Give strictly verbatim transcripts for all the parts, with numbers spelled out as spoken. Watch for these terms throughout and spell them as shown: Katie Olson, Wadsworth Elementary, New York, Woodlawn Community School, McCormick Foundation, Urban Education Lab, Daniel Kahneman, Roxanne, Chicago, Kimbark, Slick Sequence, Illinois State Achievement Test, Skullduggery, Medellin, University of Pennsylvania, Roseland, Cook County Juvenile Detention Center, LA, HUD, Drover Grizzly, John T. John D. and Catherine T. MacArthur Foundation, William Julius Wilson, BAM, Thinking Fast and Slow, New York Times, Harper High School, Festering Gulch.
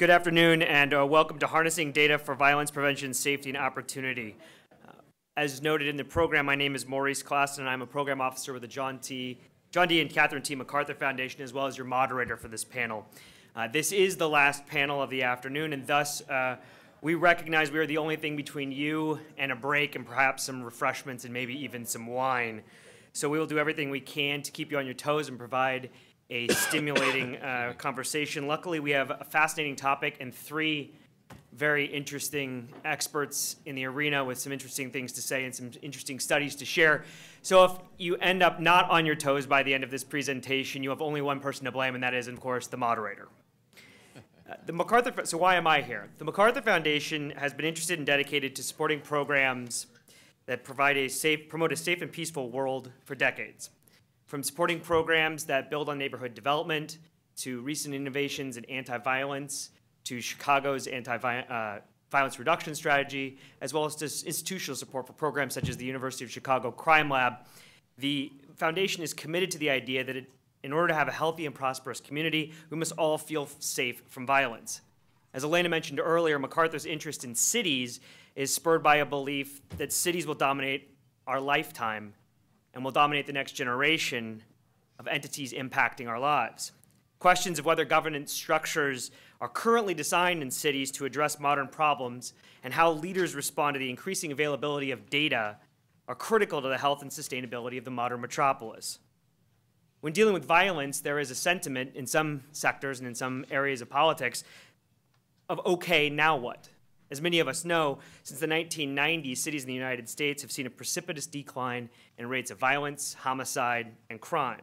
Good afternoon, and uh, welcome to Harnessing Data for Violence Prevention, Safety, and Opportunity. Uh, as noted in the program, my name is Maurice Klass, and I'm a program officer with the John T. John D. and Catherine T. MacArthur Foundation, as well as your moderator for this panel. Uh, this is the last panel of the afternoon, and thus uh, we recognize we are the only thing between you and a break and perhaps some refreshments and maybe even some wine. So we will do everything we can to keep you on your toes and provide a stimulating uh, conversation. Luckily, we have a fascinating topic and three very interesting experts in the arena with some interesting things to say and some interesting studies to share. So if you end up not on your toes by the end of this presentation, you have only one person to blame, and that is, of course, the moderator. Uh, the MacArthur, so why am I here? The MacArthur Foundation has been interested and dedicated to supporting programs that provide a safe, promote a safe and peaceful world for decades. From supporting programs that build on neighborhood development, to recent innovations in anti-violence, to Chicago's anti-violence uh, reduction strategy, as well as to institutional support for programs such as the University of Chicago Crime Lab, the foundation is committed to the idea that it, in order to have a healthy and prosperous community, we must all feel safe from violence. As Elena mentioned earlier, MacArthur's interest in cities is spurred by a belief that cities will dominate our lifetime and will dominate the next generation of entities impacting our lives. Questions of whether governance structures are currently designed in cities to address modern problems and how leaders respond to the increasing availability of data are critical to the health and sustainability of the modern metropolis. When dealing with violence, there is a sentiment in some sectors and in some areas of politics of, okay, now what? As many of us know, since the nineteen nineties, cities in the United States have seen a precipitous decline in rates of violence, homicide, and crime.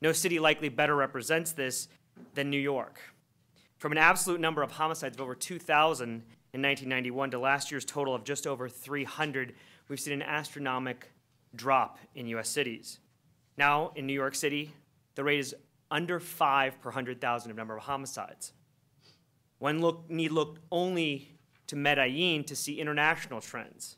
No city likely better represents this than New York. From an absolute number of homicides of over two thousand in nineteen ninety-one to last year's total of just over three hundred, we've seen an astronomical drop in U S cities. Now, in New York City, the rate is under five per one hundred thousand of number of homicides. One look, need look only to Medellin to see international trends.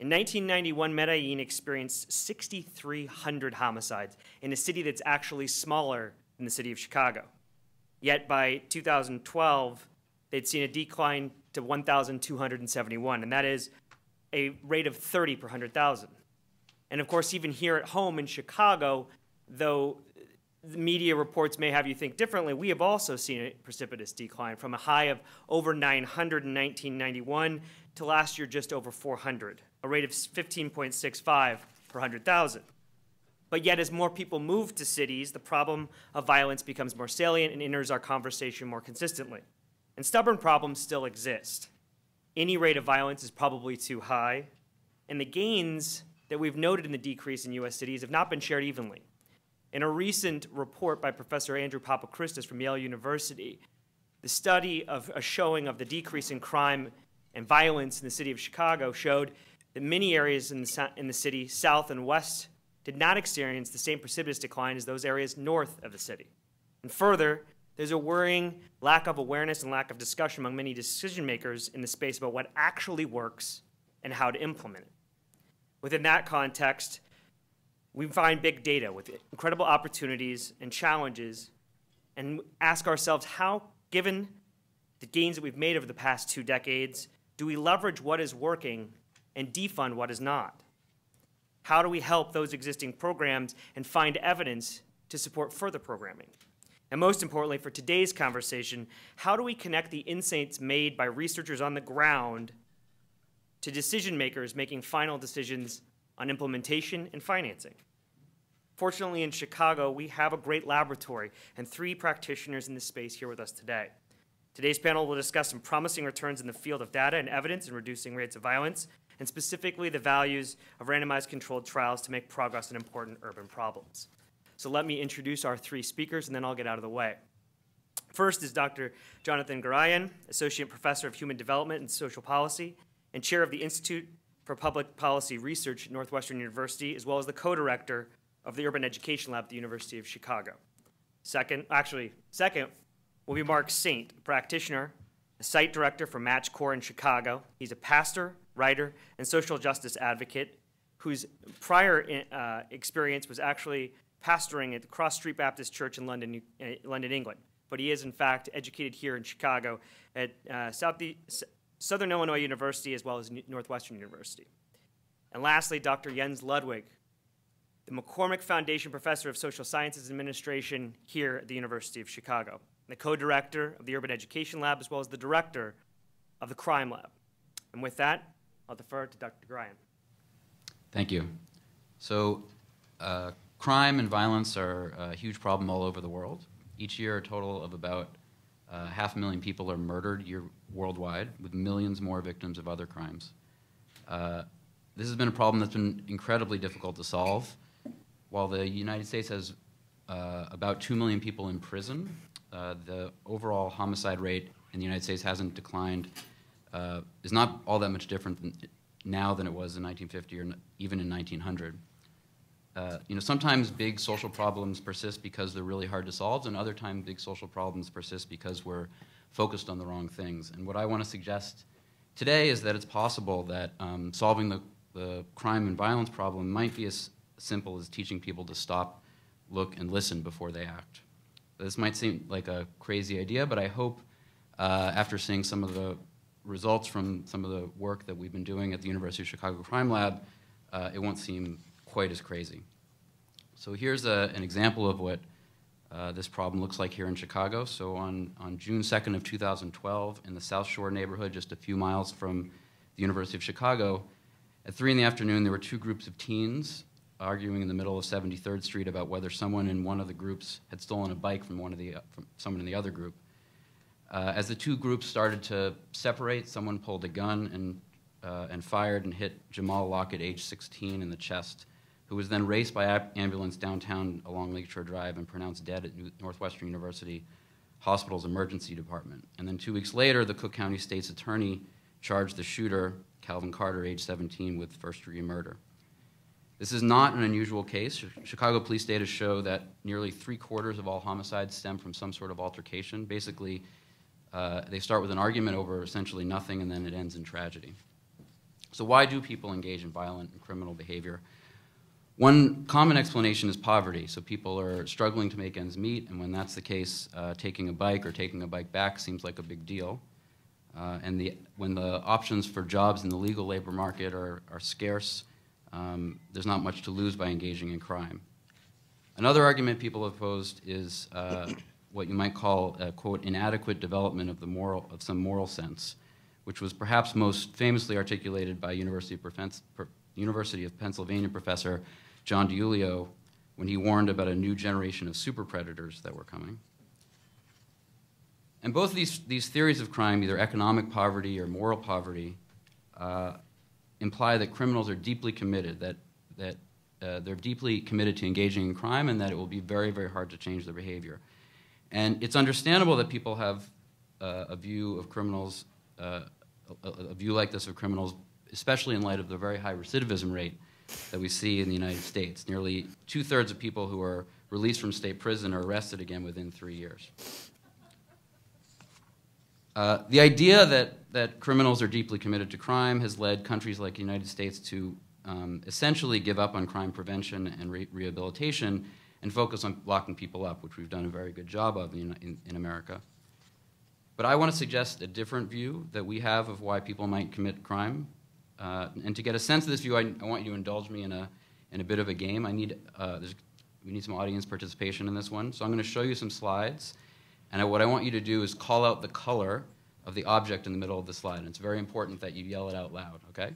In nineteen ninety-one, Medellin experienced six thousand three hundred homicides in a city that's actually smaller than the city of Chicago. Yet by two thousand twelve, they'd seen a decline to one thousand two hundred seventy-one, and that is a rate of thirty per one hundred thousand. And of course, even here at home in Chicago, though the media reports may have you think differently, we have also seen a precipitous decline from a high of over nine hundred in nineteen ninety-one to last year just over four hundred, a rate of fifteen point six five per one hundred thousand. But yet, as more people move to cities, the problem of violence becomes more salient and enters our conversation more consistently. And stubborn problems still exist. Any rate of violence is probably too high, and the gains that we've noted in the decrease in U S cities have not been shared evenly. In a recent report by Professor Andrew Papachristos from Yale University, the study of a showing of the decrease in crime and violence in the city of Chicago showed that many areas in the, in the city south and west did not experience the same precipitous decline as those areas north of the city. And further, there's a worrying lack of awareness and lack of discussion among many decision makers in the space about what actually works and how to implement it. Within that context, we find big data with incredible opportunities and challenges and ask ourselves how, given the gains that we've made over the past two decades, do we leverage what is working and defund what is not? How do we help those existing programs and find evidence to support further programming? And most importantly, for today's conversation, how do we connect the insights made by researchers on the ground to decision makers making final decisions on implementation and financing? Fortunately, in Chicago, we have a great laboratory and three practitioners in this space here with us today. Today's panel will discuss some promising returns in the field of data and evidence in reducing rates of violence, and specifically the values of randomized controlled trials to make progress in important urban problems. So let me introduce our three speakers, and then I'll get out of the way. First is Doctor Jonathan Garian, Associate Professor of Human Development and Social Policy, and Chair of the Institute for Public Policy Research at Northwestern University, as well as the co-director of the Urban Education Lab at the University of Chicago. Second, actually, second will be Mark Saint, a practitioner, a site director for Match Corps in Chicago. He's a pastor, writer, and social justice advocate whose prior uh, experience was actually pastoring at the Cross Street Baptist Church in London, uh, London, England. but he is, in fact, educated here in Chicago at uh, South Southern Illinois University as well as Northwestern University. And lastly, Doctor Jens Ludwig, the McCormick Foundation Professor of Social Sciences Administration here at the University of Chicago, and the co-director of the Urban Education Lab as well as the director of the Crime Lab. And with that, I'll defer to Doctor Garian. Thank you. So uh, crime and violence are a huge problem all over the world. Each year, a total of about uh, half a million people are murdered year worldwide, with millions more victims of other crimes. Uh, this has been a problem that's been incredibly difficult to solve. While the United States has uh, about two million people in prison, uh, the overall homicide rate in the United States hasn't declined, uh, is not all that much different than, now than it was in nineteen fifty or even in nineteen hundred. Uh, you know, sometimes big social problems persist because they're really hard to solve, and other times big social problems persist because we're focused on the wrong things. And what I want to suggest today is that it's possible that um, solving the, the crime and violence problem might be as simple as teaching people to stop, look, and listen before they act. This might seem like a crazy idea, but I hope uh, after seeing some of the results from some of the work that we've been doing at the University of Chicago Crime Lab, uh, it won't seem quite as crazy. So here's a, an example of what uh, this problem looks like here in Chicago. So on, on June second of two thousand twelve, in the South Shore neighborhood, just a few miles from the University of Chicago, at three in the afternoon, there were two groups of teens arguing in the middle of seventy-third Street about whether someone in one of the groups had stolen a bike from, one of the, from someone in the other group. Uh, as the two groups started to separate, someone pulled a gun and, uh, and fired and hit Jamal Lockett, age sixteen, in the chest, who was then raced by ambulance downtown along Lakeshore Drive and pronounced dead at Northwestern University Hospital's emergency department. And then two weeks later, the Cook County State's attorney charged the shooter, Calvin Carter, age seventeen, with first-degree murder. This is not an unusual case. Chicago police data show that nearly three-quarters of all homicides stem from some sort of altercation. Basically, uh, they start with an argument over essentially nothing, and then it ends in tragedy. So why do people engage in violent and criminal behavior? One common explanation is poverty. So people are struggling to make ends meet, and when that's the case, uh, taking a bike or taking a bike back seems like a big deal. Uh, and the, when the options for jobs in the legal labor market are, are scarce, um, there's not much to lose by engaging in crime. Another argument people have posed is uh, what you might call a, quote, inadequate development of, the moral, of some moral sense, which was perhaps most famously articulated by University of, Profen University of Pennsylvania professor John DiIulio, when he warned about a new generation of super predators that were coming. And both of these, these theories of crime, either economic poverty or moral poverty, uh, imply that criminals are deeply committed, that, that uh, they're deeply committed to engaging in crime, and that it will be very, very hard to change their behavior. And it's understandable that people have uh, a view of criminals, uh, a, a view like this of criminals, especially in light of the very high recidivism rate that we see in the United States. Nearly two-thirds of people who are released from state prison are arrested again within three years. Uh, the idea that, that criminals are deeply committed to crime has led countries like the United States to um, essentially give up on crime prevention and re rehabilitation and focus on locking people up, which we've done a very good job of in, in, in America. But I want to suggest a different view that we have of why people might commit crime. Uh, and to get a sense of this view, I, I want you to indulge me in a, in a bit of a game. I need, uh, there's, we need some audience participation in this one. So I'm going to show you some slides. And I, what I want you to do is call out the color of the object in the middle of the slide. And it's very important that you yell it out loud, OK?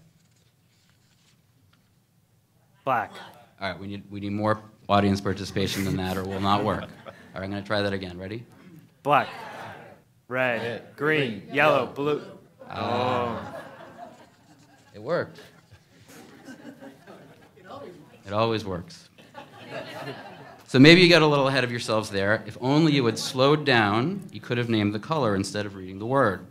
Black. All right, we need, we need more audience participation than that, or it will not work. All right, I'm going to try that again. Ready? Black, red, red green, green, yellow, blue. Oh. It worked. It always works. It always works. So maybe you got a little ahead of yourselves there. If only you had slowed down, you could have named the color instead of reading the word.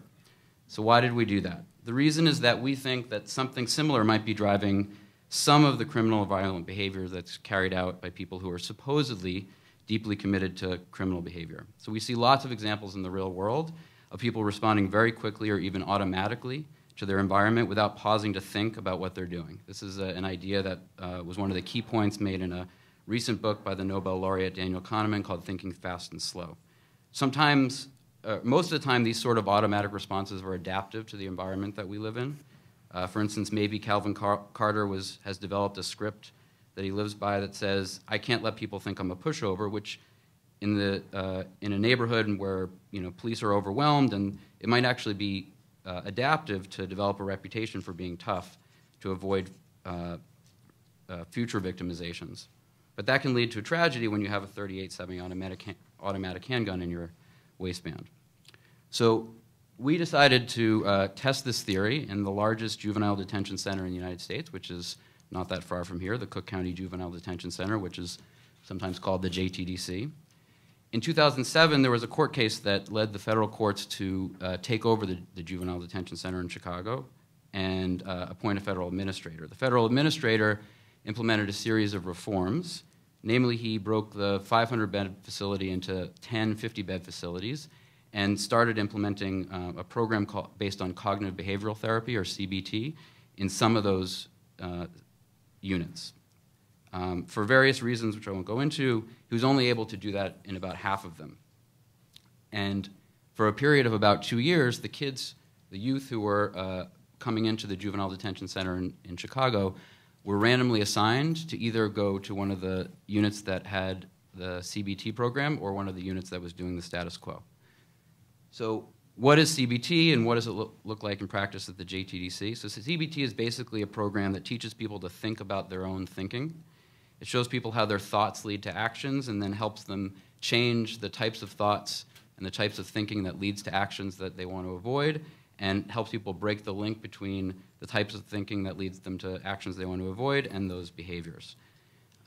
So why did we do that? The reason is that we think that something similar might be driving some of the criminal violent behavior that's carried out by people who are supposedly deeply committed to criminal behavior. So we see lots of examples in the real world of people responding very quickly or even automatically to their environment without pausing to think about what they're doing. This is a, an idea that uh, was one of the key points made in a recent book by the Nobel laureate Daniel Kahneman called Thinking Fast and Slow. Sometimes, uh, most of the time, these sort of automatic responses are adaptive to the environment that we live in. Uh, for instance, maybe Calvin Car- Carter was, has developed a script that he lives by that says, I can't let people think I'm a pushover, which in, the, uh, in a neighborhood where, you know, police are overwhelmed, and it might actually be uh, adaptive to develop a reputation for being tough to avoid uh, uh, future victimizations. But that can lead to a tragedy when you have a thirty-eight semi-automatic ha- automatic handgun in your waistband. So we decided to uh, test this theory in the largest juvenile detention center in the United States, which is not that far from here, the Cook County Juvenile Detention Center, which is sometimes called the J T D C. In two thousand seven, there was a court case that led the federal courts to uh, take over the, the Juvenile Detention Center in Chicago and uh, appoint a federal administrator. The federal administrator implemented a series of reforms. Namely, he broke the five hundred bed facility into ten fifty bed facilities and started implementing uh, a program called, based on cognitive behavioral therapy, or C B T, in some of those uh, units. Um, for various reasons, which I won't go into, he was only able to do that in about half of them. And for a period of about two years, the kids, the youth who were uh, coming into the Juvenile Detention Center in, in Chicago were randomly assigned to either go to one of the units that had the C B T program or one of the units that was doing the status quo. So what is C B T and what does it lo- look like in practice at the J T D C? So C B T is basically a program that teaches people to think about their own thinking. It shows people how their thoughts lead to actions and then helps them change the types of thoughts and the types of thinking that leads to actions that they want to avoid, and helps people break the link between the types of thinking that leads them to actions they want to avoid and those behaviors.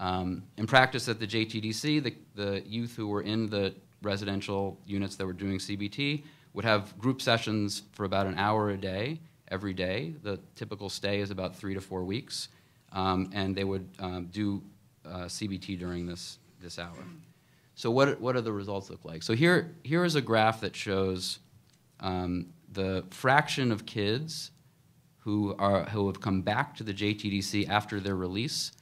Um, in practice at the J T D C, the, the youth who were in the residential units that were doing C B T would have group sessions for about an hour a day, every day. The typical stay is about three to four weeks, um, and they would um, do uh, C B T during this, this hour. So what, what do the results look like? So here, here is a graph that shows um, the fraction of kids who, are, who have come back to the J T D C after their release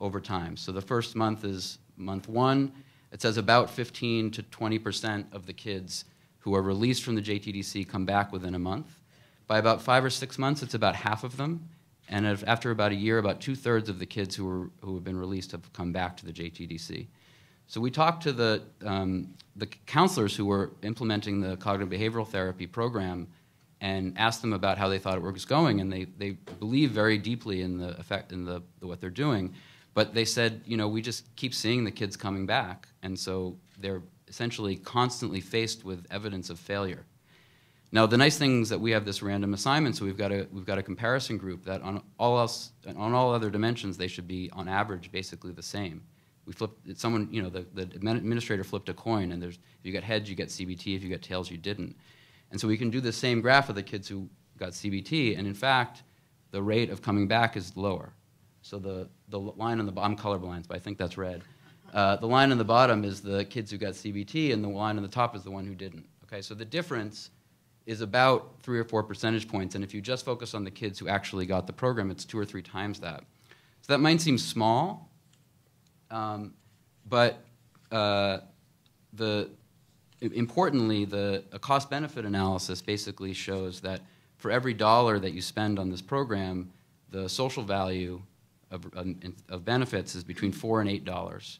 over time. So the first month is month one. It says about fifteen to twenty percent of the kids who are released from the J T D C come back within a month. By about five or six months, it's about half of them. And if, after about a year, about two-thirds of the kids who, were, who have been released have come back to the J T D C. So we talked to the, um, the counselors who were implementing the cognitive behavioral therapy program and asked them about how they thought it was going, and they, they believe very deeply in the effect, in the, the what they're doing. But they said, you know, we just keep seeing the kids coming back, and so they're essentially constantly faced with evidence of failure. Now, the nice thing is that we have this random assignment, so we've got a we've got a comparison group that on all else on all other dimensions they should be on average basically the same. We flipped someone, you know, the, the administrator flipped a coin, and there's if you got heads, you got C B T; if you got tails, you didn't. And so we can do the same graph of the kids who got C B T, and in fact, the rate of coming back is lower. So the the line on the bottom, I'm colorblind, but I think that's red. Uh, the line on the bottom is the kids who got C B T, and the line on the top is the one who didn't. Okay, so the difference is about three or four percentage points, and if you just focus on the kids who actually got the program, it's two or three times that. So that might seem small, um, but uh, the importantly, the a cost-benefit analysis basically shows that for every dollar that you spend on this program, the social value of, of benefits is between four and eight dollars.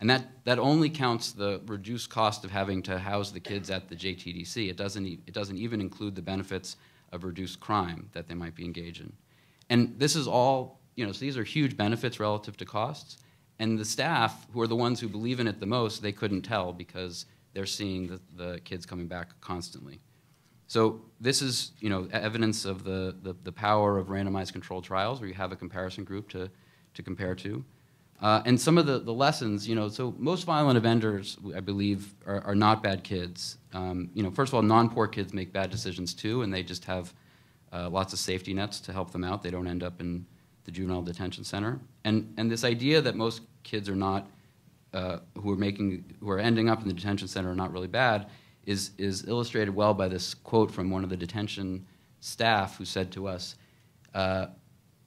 And that, that only counts the reduced cost of having to house the kids at the J T D C. It doesn't, e- it doesn't even include the benefits of reduced crime that they might be engaged in. And this is all, you know, so these are huge benefits relative to costs. And the staff, who are the ones who believe in it the most, they couldn't tell because they're seeing the, the kids coming back constantly. So this is, you know, evidence of the, the, the power of randomized controlled trials where you have a comparison group to, to compare to. Uh, and some of the, the lessons, you know, so most violent offenders, I believe, are, are not bad kids. Um, you know, first of all, non-poor kids make bad decisions too, and they just have uh, lots of safety nets to help them out. They don't end up in the juvenile detention center. And and this idea that most kids are not, uh, who are making, who are ending up in the detention center are not really bad is is illustrated well by this quote from one of the detention staff who said to us, uh,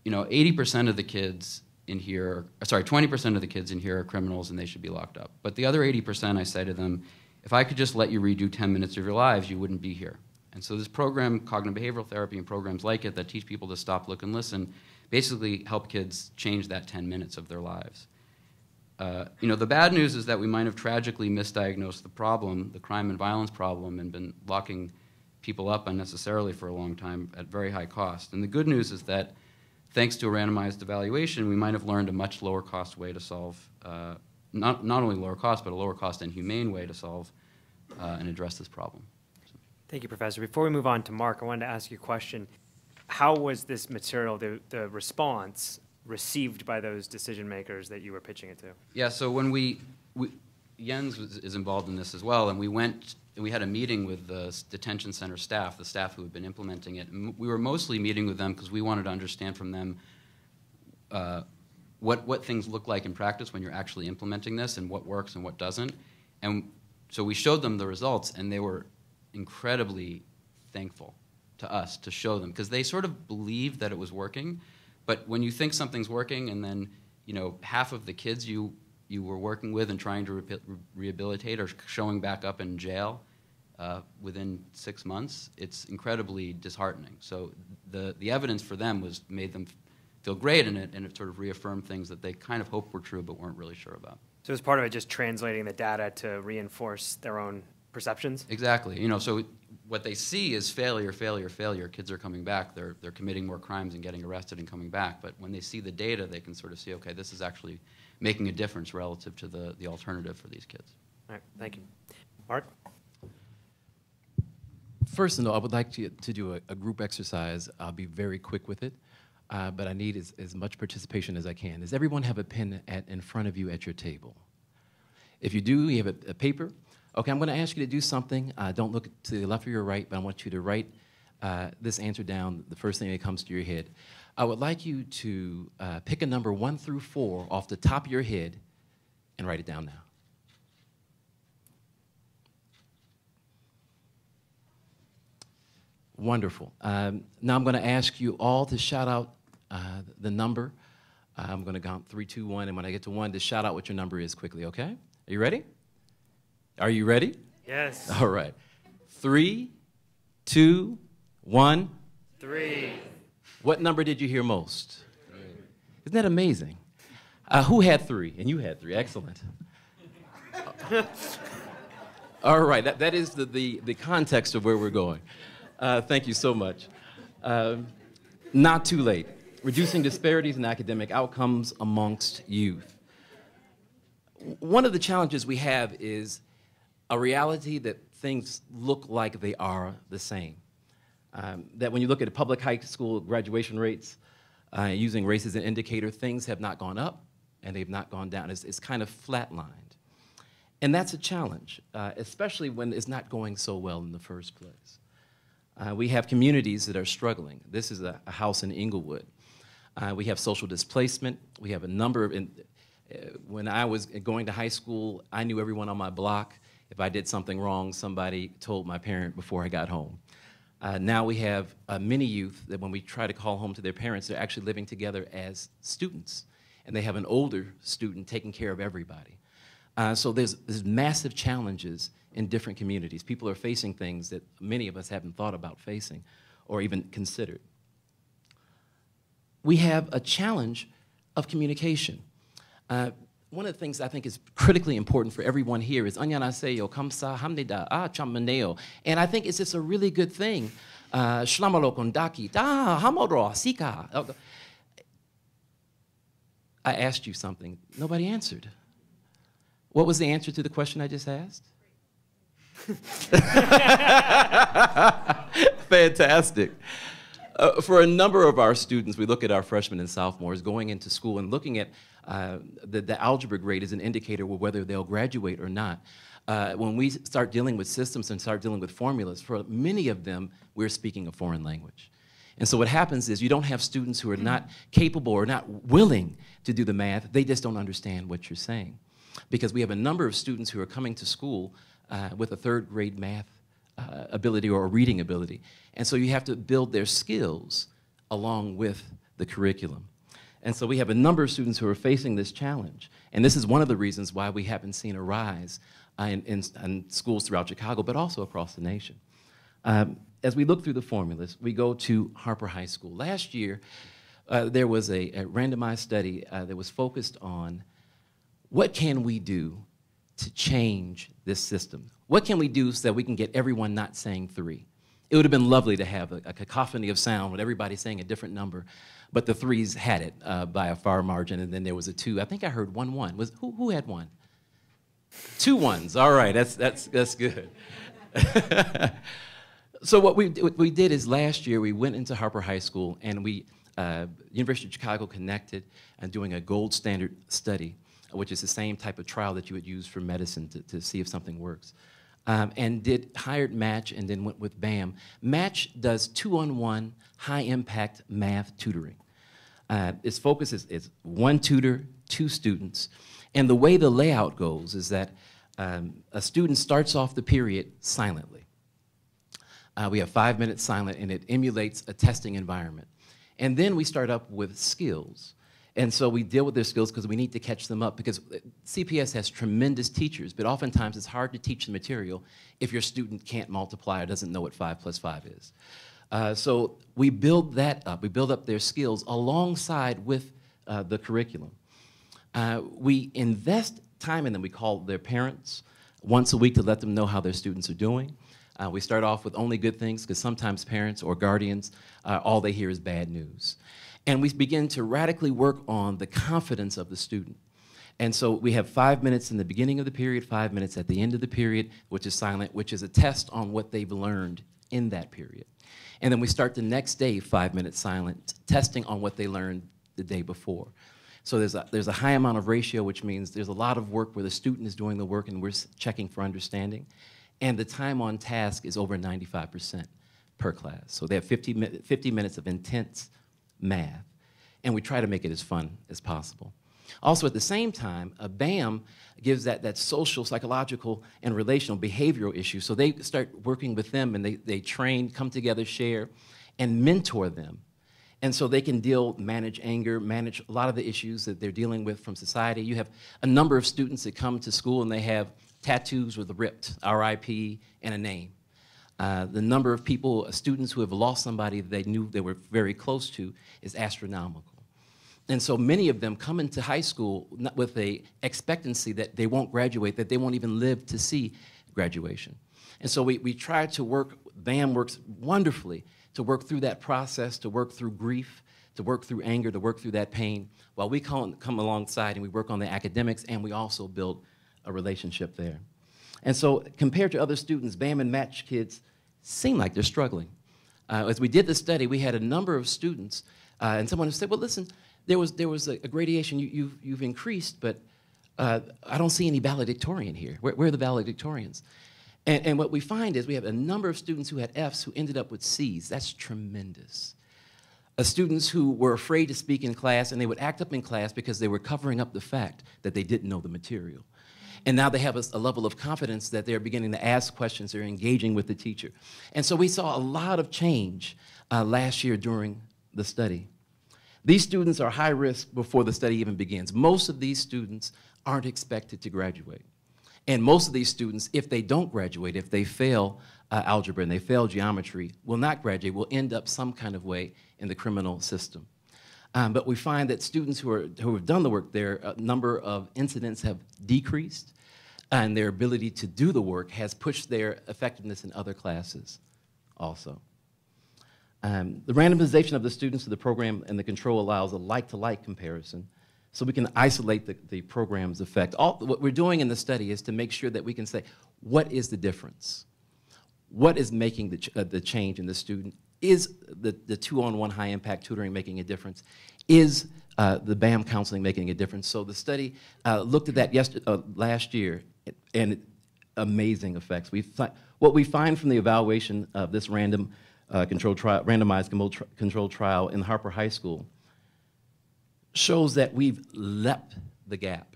you know, eighty percent of the kids in here, sorry, twenty percent of the kids in here are criminals and they should be locked up. But the other eighty percent, I say to them, if I could just let you redo ten minutes of your lives, you wouldn't be here. And so this program, cognitive behavioral therapy and programs like it that teach people to stop, look, and listen, basically help kids change that ten minutes of their lives. Uh, you know, the bad news is that we might have tragically misdiagnosed the problem, the crime and violence problem, and been locking people up unnecessarily for a long time at very high cost. And the good news is that thanks to a randomized evaluation, we might have learned a much lower cost way to solve, uh, not, not only lower cost, but a lower cost and humane way to solve uh, and address this problem. Thank you, Professor. Before we move on to Mark, I wanted to ask you a question. How was this material, the, the response, received by those decision makers that you were pitching it to? Yeah, so when we, we Jens was, is involved in this as well, and we went, we had a meeting with the detention center staff, the staff who had been implementing it. And we were mostly meeting with them because we wanted to understand from them uh, what, what things look like in practice when you're actually implementing this and what works and what doesn't. And so we showed them the results, and they were incredibly thankful to us to show them, because they sort of believed that it was working. But when you think something's working and then, you know, half of the kids you, you were working with and trying to re rehabilitate are showing back up in jail uh, within six months, it's incredibly disheartening. So the, the evidence for them was made them feel great in it, and it sort of reaffirmed things that they kind of hoped were true but weren't really sure about. So as part of it, just translating the data to reinforce their own perceptions? Exactly. You know, so what they see is failure, failure, failure. Kids are coming back. They're, they're committing more crimes and getting arrested and coming back. But when they see the data, they can sort of see, okay, this is actually making a difference relative to the, the alternative for these kids. All right. Thank you. Mark? First of all, I would like to, to do a, a group exercise. I'll be very quick with it, uh, but I need as, as much participation as I can. Does everyone have a pen at, in front of you at your table? If you do, you have a, a paper. Okay, I'm going to ask you to do something. Uh, don't look to the left or your right, but I want you to write uh, this answer down, the first thing that comes to your head. I would like you to uh, pick a number one through four off the top of your head and write it down now. Wonderful. Um, now I'm going to ask you all to shout out uh, the number. Uh, I'm going to count three, two, one, and when I get to one, to shout out what your number is quickly, okay? Are you ready? Are you ready? Yes. All right. Three, two, one. Three. What number did you hear most? Three. Isn't that amazing? Uh, who had three? And you had three. Excellent. All right. That, that is the, the, the context of where we're going. Uh, thank you so much. Um, not too late. Reducing disparities in academic outcomes amongst youth. One of the challenges we have is a reality that things look like they are the same. Um, that when you look at public high school graduation rates, uh, using race as an indicator, things have not gone up and they've not gone down. It's, it's kind of flatlined. And that's a challenge, uh, especially when it's not going so well in the first place. Uh, we have communities that are struggling. This is a, a house in Inglewood. Uh, we have social displacement. We have a number of, in, uh, when I was going to high school, I knew everyone on my block. If I did something wrong, somebody told my parent before I got home. Uh, now we have uh, many youth that when we try to call home to their parents, they're actually living together as students. And they have an older student taking care of everybody. Uh, so there's, there's massive challenges in different communities. People are facing things that many of us haven't thought about facing or even considered. We have a challenge of communication. Uh, One of the things I think is critically important for everyone here is Anyanaseo, Kamsa, Hamneda, Ah, Chamaneo. And I think it's just a really good thing. Shlamalo Kondaki, Da, Hamodro, Sika. I asked you something. Nobody answered. What was the answer to the question I just asked? Fantastic. Uh, for a number of our students, we look at our freshmen and sophomores going into school and looking at uh, the, the algebra grade as an indicator of whether they'll graduate or not. Uh, when we start dealing with systems and start dealing with formulas, for many of them, we're speaking a foreign language. And so what happens is you don't have students who are not capable or not willing to do the math. They just don't understand what you're saying. Because we have a number of students who are coming to school uh, with a third grade math Uh, ability or a reading ability. And so you have to build their skills along with the curriculum. And so we have a number of students who are facing this challenge. And this is one of the reasons why we haven't seen a rise uh, in, in, in schools throughout Chicago, but also across the nation. Um, as we look through the formulas, we go to Harper High School. Last year, uh, there was a, a randomized study uh, that was focused on what can we do to change this system? What can we do so that we can get everyone not saying three? It would have been lovely to have a, a cacophony of sound with everybody saying a different number, but the threes had it uh, by a far margin, and then there was a two. I think I heard one one. Was who, who had one? Two ones. All right, that's that's that's good. So what we what we did is last year we went into Harper High School and we uh, University of Chicago connected and doing a gold standard study, which is the same type of trial that you would use for medicine to, to see if something works. Um, and did hired Match and then went with BAM. Match does two-on-one high-impact math tutoring. Uh, its focus is, is one tutor, two students. And the way the layout goes is that um, a student starts off the period silently. Uh, we have five minutes silent, and it emulates a testing environment. And then we start up with skills. And so we deal with their skills because we need to catch them up, because C P S has tremendous teachers, but oftentimes it's hard to teach the material if your student can't multiply or doesn't know what five plus five is. Uh, so we build that up. We build up their skills alongside with uh, the curriculum. Uh, we invest time in them. We call their parents once a week to let them know how their students are doing. Uh, we start off with only good things because sometimes parents or guardians, uh, all they hear is bad news. And we begin to radically work on the confidence of the student. And so we have five minutes in the beginning of the period, five minutes at the end of the period, which is silent, which is a test on what they've learned in that period. And then we start the next day, five minutes silent, testing on what they learned the day before. So there's a, there's a high amount of ratio, which means there's a lot of work where the student is doing the work and we're checking for understanding. And the time on task is over ninety-five percent per class. So they have fifty, fifty minutes of intense math, and we try to make it as fun as possible. Also, at the same time, a BAM gives that, that social, psychological, and relational behavioral issue, so they start working with them, and they, they train, come together, share, and mentor them. And so they can deal, manage anger, manage a lot of the issues that they're dealing with from society. You have a number of students that come to school, and they have tattoos with ripped, R I P, and a name. Uh, the number of people, students who have lost somebody they knew they were very close to is astronomical. And so many of them come into high school not with an expectancy that they won't graduate, that they won't even live to see graduation. And so we, we try to work, BAM works wonderfully, to work through that process, to work through grief, to work through anger, to work through that pain, while we come, come alongside and we work on the academics and we also build a relationship there. And so compared to other students, BAM and MATCH kids seem like they're struggling. Uh, as we did the study, we had a number of students, uh, and someone who said, well, listen, there was, there was a, a gradation you, you've, you've increased, but uh, I don't see any valedictorian here. Where, where are the valedictorians? And, and what we find is we have a number of students who had Fs who ended up with Cs. That's tremendous. Uh, students who were afraid to speak in class, and they would act up in class because they were covering up the fact that they didn't know the material. And now they have a, a level of confidence that they're beginning to ask questions, they're engaging with the teacher. And so we saw a lot of change uh, last year during the study. These students are high risk before the study even begins. Most of these students aren't expected to graduate. And most of these students, if they don't graduate, if they fail uh, algebra and they fail geometry, will not graduate, will end up some kind of way in the criminal system. Um, but we find that students who, are, who have done the work, their uh, number of incidents have decreased, and their ability to do the work has pushed their effectiveness in other classes also. Um, the randomization of the students to the program and the control allows a like-to-like comparison, so we can isolate the, the program's effect. All, what we're doing in the study is to make sure that we can say, what is the difference? What is making the, ch uh, the change in the student? Is the, the two-on-one high-impact tutoring making a difference? Is uh, the BAM counseling making a difference? So the study uh, looked at that yesterday, uh, last year, and it, amazing effects. We what we find from the evaluation of this random, uh, controlled trial, randomized controlled trial in Harper High School shows that we've leapt the gap.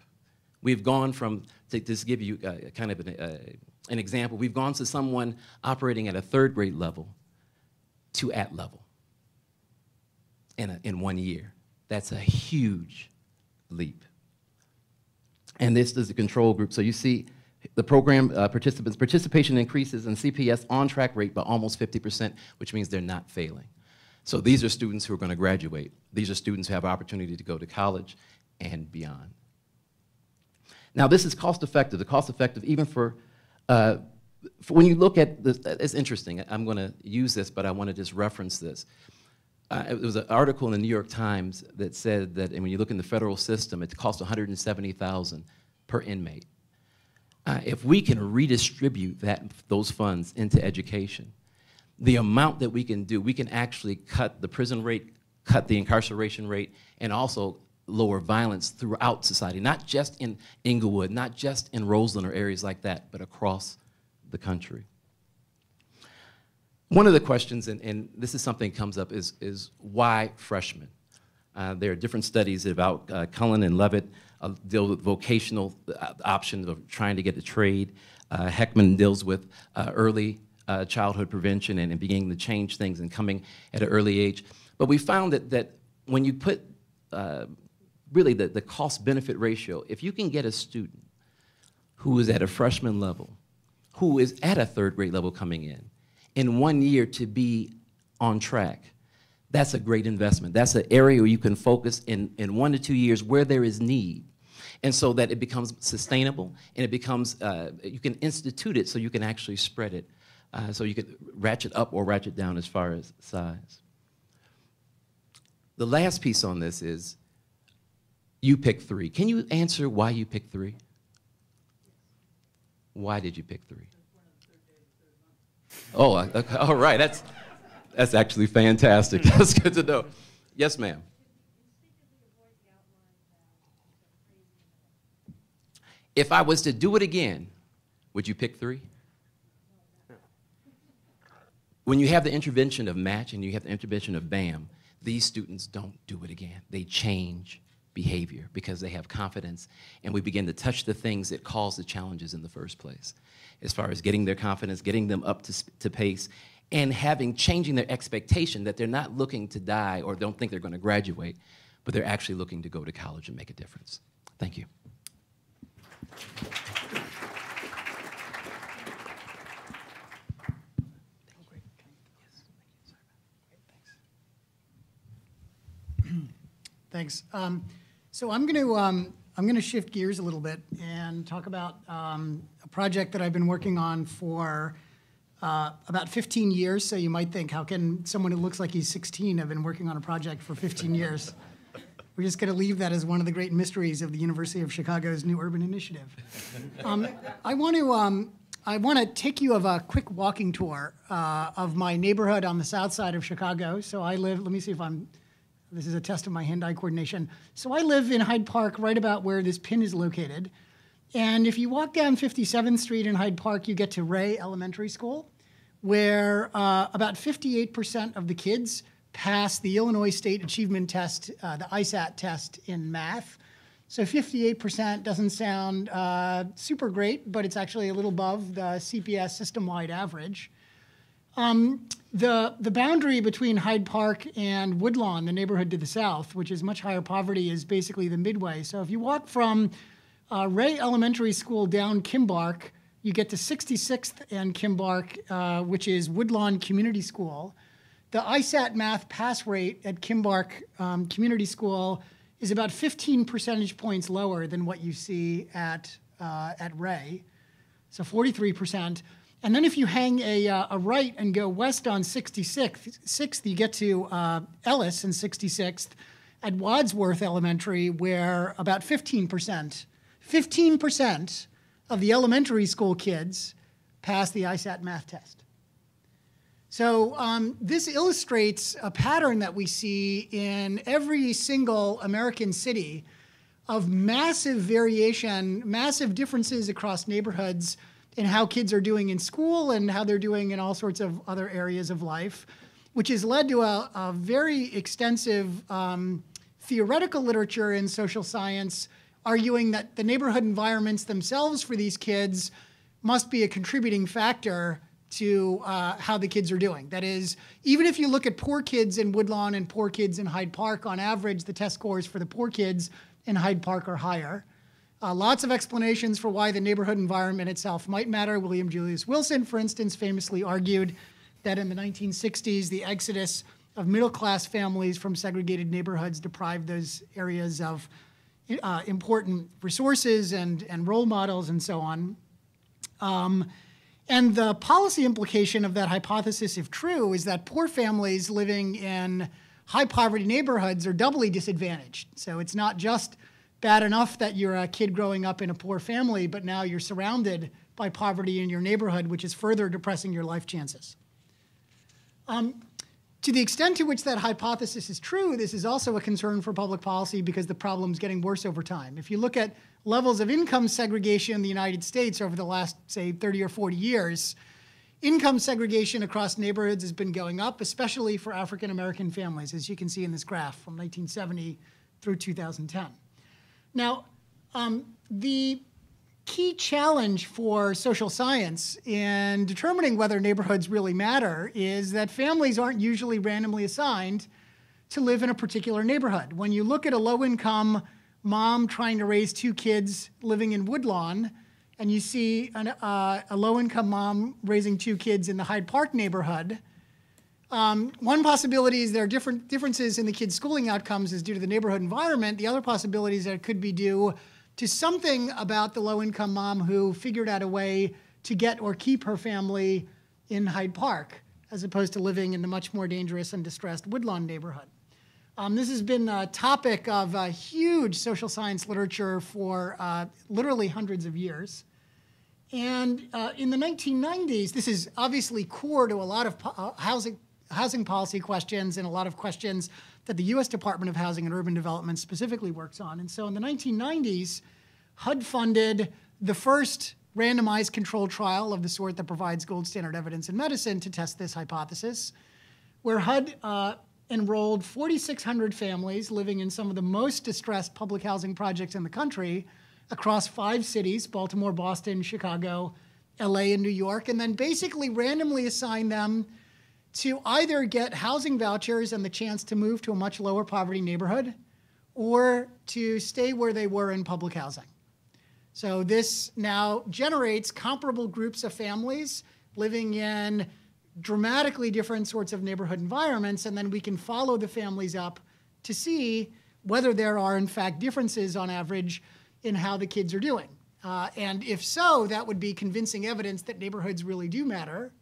We've gone from, to just give you uh, kind of an, uh, an example, we've gone to someone operating at a third grade level to at level in, a, in one year. That's a huge leap. And this is the control group. So you see The program uh, participants' participation increases in C P S on-track rate by almost fifty percent, which means they're not failing. So these are students who are going to graduate. These are students who have opportunity to go to college and beyond. Now, this is cost-effective. The cost-effective even for, uh, for when you look at this, it's interesting. I'm going to use this, but I want to just reference this. Uh, it was an article in the New York Times that said that, and when you look in the federal system, it costs one hundred seventy thousand dollars per inmate. Uh, if we can redistribute that, those funds into education, the amount that we can do, we can actually cut the prison rate, cut the incarceration rate, and also lower violence throughout society, not just in Inglewood, not just in Roseland or areas like that, but across the country. One of the questions, and, and this is something that comes up, is, is why freshmen? Uh, there are different studies about uh, Cullen and Levitt uh, deal with vocational options of trying to get a trade. Uh, Heckman deals with uh, early uh, childhood prevention and, and beginning to change things and coming at an early age. But we found that, that when you put uh, really the, the cost-benefit ratio, if you can get a student who is at a freshman level, who is at a third grade level coming in, in one year to be on track, that's a great investment. That's an area where you can focus in, in one to two years where there is need. And so that it becomes sustainable and it becomes, uh, you can institute it so you can actually spread it. Uh, so you can ratchet up or ratchet down as far as size. The last piece on this is you pick three. Can you answer why you picked three? Why did you pick three? Oh, okay. All right. That's, that's actually fantastic. That's good to know. Yes, ma'am. If I was to do it again, would you pick three? When you have the intervention of MATCH and you have the intervention of BAM, these students don't do it again. They change behavior because they have confidence, and we begin to touch the things that cause the challenges in the first place, as far as getting their confidence, getting them up to, to pace, and having, changing their expectation that they're not looking to die or don't think they're going to graduate, but they're actually looking to go to college and make a difference. Thank you. Thanks. Um, so I'm going to um, I'm going to shift gears a little bit and talk about um, a project that I've been working on for uh, about fifteen years. So you might think, how can someone who looks like he's sixteen have been working on a project for fifteen years? We're just going to leave that as one of the great mysteries of the University of Chicago's new urban initiative. Um, I want to um, I want to take you of a quick walking tour uh, of my neighborhood on the south side of Chicago. So I live. Let me see if I'm. This is a test of my hand-eye coordination. So I live in Hyde Park, right about where this pin is located. And if you walk down fifty-seventh Street in Hyde Park, you get to Ray Elementary School, where uh, about fifty-eight percent of the kids pass the Illinois State Achievement Test, uh, the I SAT test in math. So fifty-eight percent doesn't sound uh, super great, but it's actually a little above the C P S system-wide average. Um, the, the boundary between Hyde Park and Woodlawn, the neighborhood to the south, which is much higher poverty, is basically the midway. So if you walk from uh, Ray Elementary School down Kimbark, you get to sixty-sixth and Kimbark, uh, which is Woodlawn Community School. The I SAT math pass rate at Kimbark um, Community School is about fifteen percentage points lower than what you see at, uh, at Ray, so forty-three percent. And then if you hang a, uh, a right and go west on sixty-sixth, you get to uh, Ellis and sixty-sixth at Wadsworth Elementary, where about fifteen percent, fifteen percent of the elementary school kids pass the I SAT math test. So um, this illustrates a pattern that we see in every single American city of massive variation, massive differences across neighborhoods in how kids are doing in school and how they're doing in all sorts of other areas of life, which has led to a, a very extensive um, theoretical literature in social science arguing that the neighborhood environments themselves for these kids must be a contributing factor to uh, how the kids are doing. That is, even if you look at poor kids in Woodlawn and poor kids in Hyde Park, on average, the test scores for the poor kids in Hyde Park are higher. Uh, lots of explanations for why the neighborhood environment itself might matter. William Julius Wilson, for instance, famously argued that in the nineteen sixties, the exodus of middle-class families from segregated neighborhoods deprived those areas of uh, important resources and, and role models and so on. Um, and the policy implication of that hypothesis, if true, is that poor families living in high-poverty neighborhoods are doubly disadvantaged. So it's not just bad enough that you're a kid growing up in a poor family, but now you're surrounded by poverty in your neighborhood, which is further depressing your life chances. Um, to the extent to which that hypothesis is true, this is also a concern for public policy because the problem's getting worse over time. If you look at levels of income segregation in the United States over the last, say, thirty or forty years, income segregation across neighborhoods has been going up, especially for African American families, as you can see in this graph from nineteen seventy through two thousand ten. Now, um, the key challenge for social science in determining whether neighborhoods really matter is that families aren't usually randomly assigned to live in a particular neighborhood. When you look at a low-income mom trying to raise two kids living in Woodlawn, and you see an, uh, a low-income mom raising two kids in the Hyde Park neighborhood, Um, one possibility is there are different differences in the kids' schooling outcomes is due to the neighborhood environment. The other possibility is that it could be due to something about the low-income mom who figured out a way to get or keep her family in Hyde Park, as opposed to living in the much more dangerous and distressed Woodlawn neighborhood. Um, this has been a topic of uh, huge social science literature for uh, literally hundreds of years. And uh, in the nineteen nineties, this is obviously core to a lot of uh, housing housing policy questions and a lot of questions that the U S Department of Housing and Urban Development specifically works on. And so in the nineteen nineties, H U D funded the first randomized controlled trial of the sort that provides gold standard evidence in medicine to test this hypothesis, where H U D uh, enrolled forty-six hundred families living in some of the most distressed public housing projects in the country across five cities, Baltimore, Boston, Chicago, L A, and New York, and then basically randomly assigned them to either get housing vouchers and the chance to move to a much lower poverty neighborhood or to stay where they were in public housing. So this now generates comparable groups of families living in dramatically different sorts of neighborhood environments, and then we can follow the families up to see whether there are, in fact, differences on average in how the kids are doing. Uh, and if so, that would be convincing evidence that neighborhoods really do matter,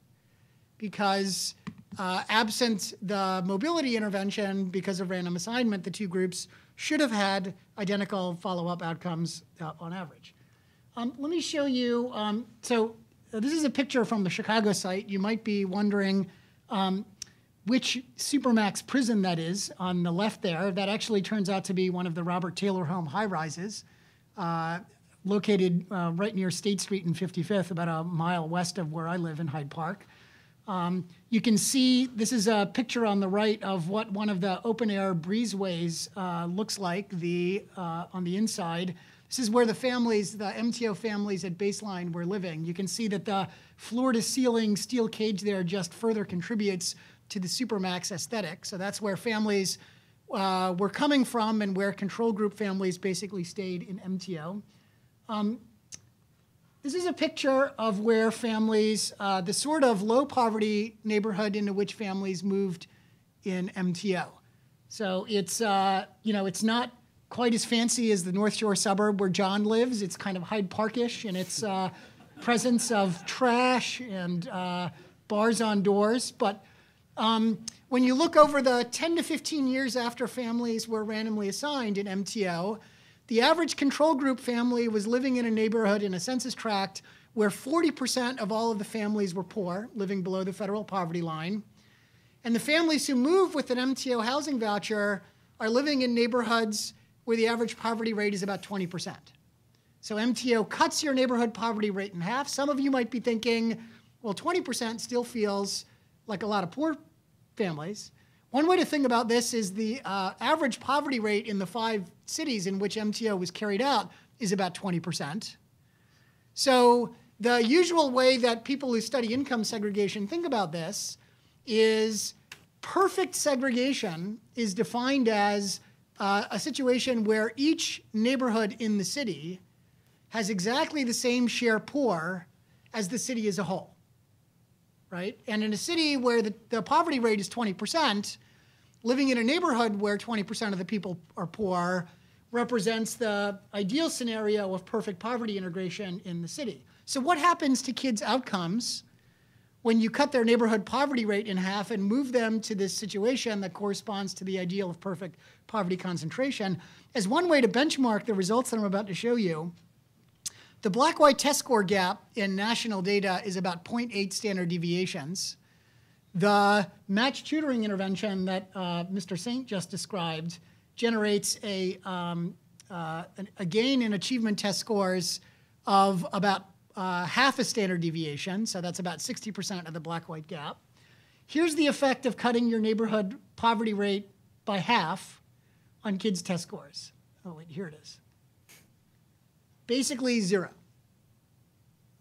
because Uh, absent the mobility intervention because of random assignment, the two groups should have had identical follow-up outcomes uh, on average. Um, let me show you. Um, so uh, this is a picture from the Chicago site. You might be wondering um, which Supermax prison that is on the left there. That actually turns out to be one of the Robert Taylor Home high-rises uh, located uh, right near State Street and fifty-fifth, about a mile west of where I live in Hyde Park. Um, you can see, this is a picture on the right of what one of the open-air breezeways uh, looks like the, uh, on the inside. This is where the families, the M T O families at baseline were living. You can see that the floor-to-ceiling steel cage there just further contributes to the Supermax aesthetic. So that's where families uh, were coming from and where control group families basically stayed in M T O. Um, This is a picture of where families, uh, the sort of low poverty neighborhood into which families moved in M T O. So it's, uh, you know, it's not quite as fancy as the North Shore suburb where John lives. It's kind of Hyde Parkish in its uh, presence of trash and uh, bars on doors. But um, when you look over the ten to fifteen years after families were randomly assigned in M T O, the average control group family was living in a neighborhood in a census tract where forty percent of all of the families were poor, living below the federal poverty line. And the families who move with an M T O housing voucher are living in neighborhoods where the average poverty rate is about twenty percent. So M T O cuts your neighborhood poverty rate in half. Some of you might be thinking, well, twenty percent still feels like a lot of poor families. One way to think about this is the uh, average poverty rate in the five cities in which M T O was carried out is about twenty percent. So the usual way that people who study income segregation think about this is perfect segregation is defined as uh, a situation where each neighborhood in the city has exactly the same share poor as the city as a whole, right? And in a city where the, the poverty rate is twenty percent, living in a neighborhood where twenty percent of the people are poor represents the ideal scenario of perfect poverty integration in the city. So what happens to kids' outcomes when you cut their neighborhood poverty rate in half and move them to this situation that corresponds to the ideal of perfect poverty concentration? As one way to benchmark the results that I'm about to show you, the black-white test score gap in national data is about zero point eight standard deviations. The match tutoring intervention that uh, Mister Saint just described generates a, um, uh, a gain in achievement test scores of about uh, half a standard deviation, so that's about sixty percent of the black-white gap. Here's the effect of cutting your neighborhood poverty rate by half on kids' test scores. Oh, wait, here it is. Basically zero.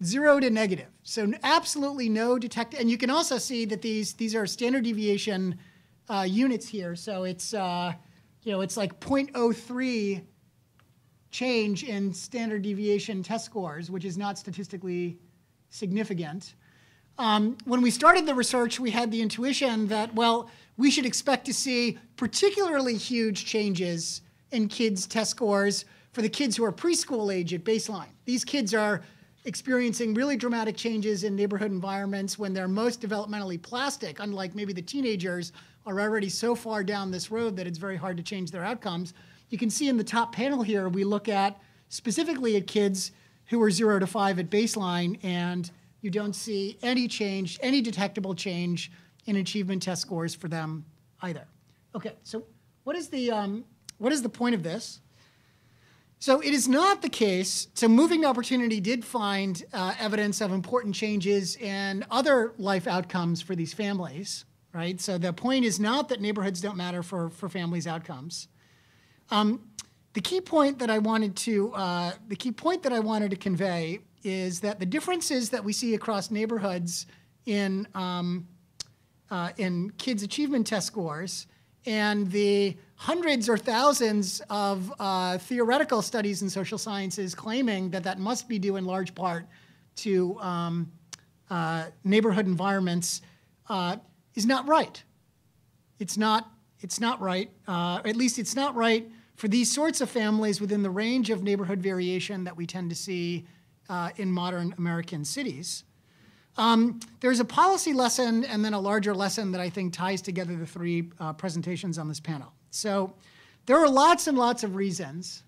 Zero to negative, so absolutely no detect. And you can also see that these these are standard deviation uh, units here. So it's uh, you know it's like zero point zero three change in standard deviation test scores, which is not statistically significant. Um, when we started the research, we had the intuition that well we should expect to see particularly huge changes in kids' test scores for the kids who are preschool age at baseline. These kids are experiencing really dramatic changes in neighborhood environments when they're most developmentally plastic, unlike maybe the teenagers are already so far down this road that it's very hard to change their outcomes. You can see in the top panel here, we look at specifically at kids who are zero to five at baseline, and you don't see any change, any detectable change in achievement test scores for them either. Okay, so what is the, um, what is the point of this? So it is not the case. So Moving Opportunity did find uh, evidence of important changes in other life outcomes for these families, right? So the point is not that neighborhoods don't matter for, for families' outcomes. Um, the key point that I wanted to uh, the key point that I wanted to convey is that the differences that we see across neighborhoods in um, uh, in kids' achievement test scores and the hundreds or thousands of uh, theoretical studies in social sciences claiming that that must be due in large part to um, uh, neighborhood environments uh, is not right. It's not, it's not right, uh, at least it's not right for these sorts of families within the range of neighborhood variation that we tend to see uh, in modern American cities. Um, there's a policy lesson and then a larger lesson that I think ties together the three uh, presentations on this panel. So there are lots and lots of reasons,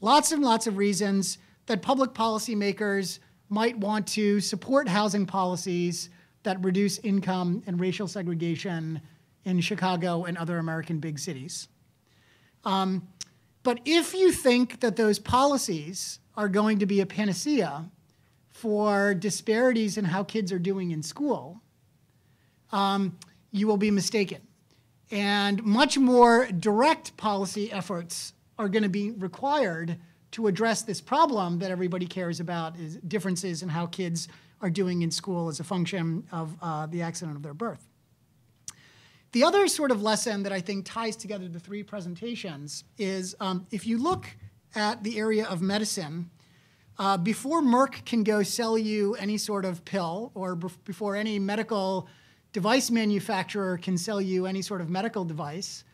lots and lots of reasons that public policymakers might want to support housing policies that reduce income and racial segregation in Chicago and other American big cities. Um, but if you think that those policies are going to be a panacea for disparities in how kids are doing in school, um, you will be mistaken. And much more direct policy efforts are going to be required to address this problem that everybody cares about, is differences in how kids are doing in school as a function of uh, the accident of their birth. The other sort of lesson that I think ties together the three presentations is um, if you look at the area of medicine, uh, before Merck can go sell you any sort of pill or before any medical device manufacturer can sell you any sort of medical device,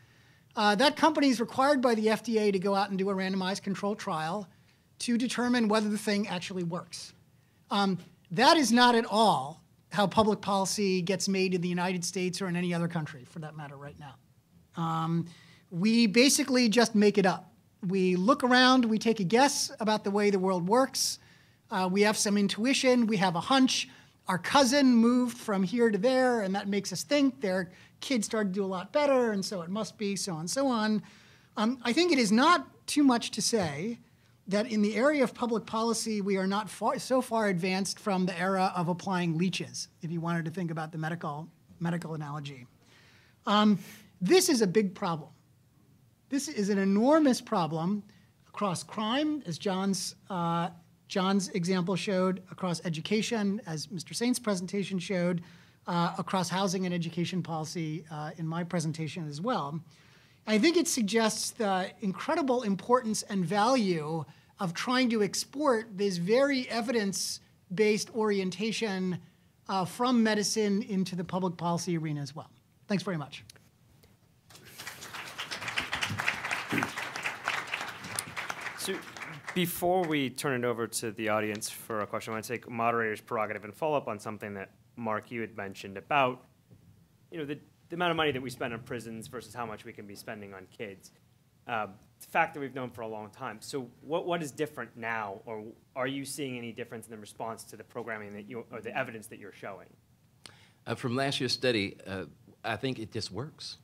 uh, that company is required by the F D A to go out and do a randomized control trial to determine whether the thing actually works. Um, that is not at all how public policy gets made in the United States or in any other country, for that matter, right now. Um, we basically just make it up. We look around, we take a guess about the way the world works. Uh, we have some intuition, we have a hunch. Our cousin moved from here to there, and that makes us think their kids started to do a lot better, and so it must be, so on, so on. Um, I think it is not too much to say that in the area of public policy, we are not far, so far advanced from the era of applying leeches, if you wanted to think about the medical, medical analogy. Um, this is a big problem. This is an enormous problem across crime, as John's uh, John's example showed, across education, as Mister Saint's presentation showed, uh, across housing and education policy uh, in my presentation as well. I think it suggests the incredible importance and value of trying to export this very evidence-based orientation uh, from medicine into the public policy arena as well. Thanks very much. So before we turn it over to the audience for a question, I want to take moderator's prerogative and follow up on something that, Mark, you had mentioned about, you know, the, the amount of money that we spend on prisons versus how much we can be spending on kids. Uh, it's a fact that we've known for a long time. So what, what is different now, or are you seeing any difference in the response to the programming that you, or the evidence that you're showing? Uh, from last year's study, uh, I think it just works.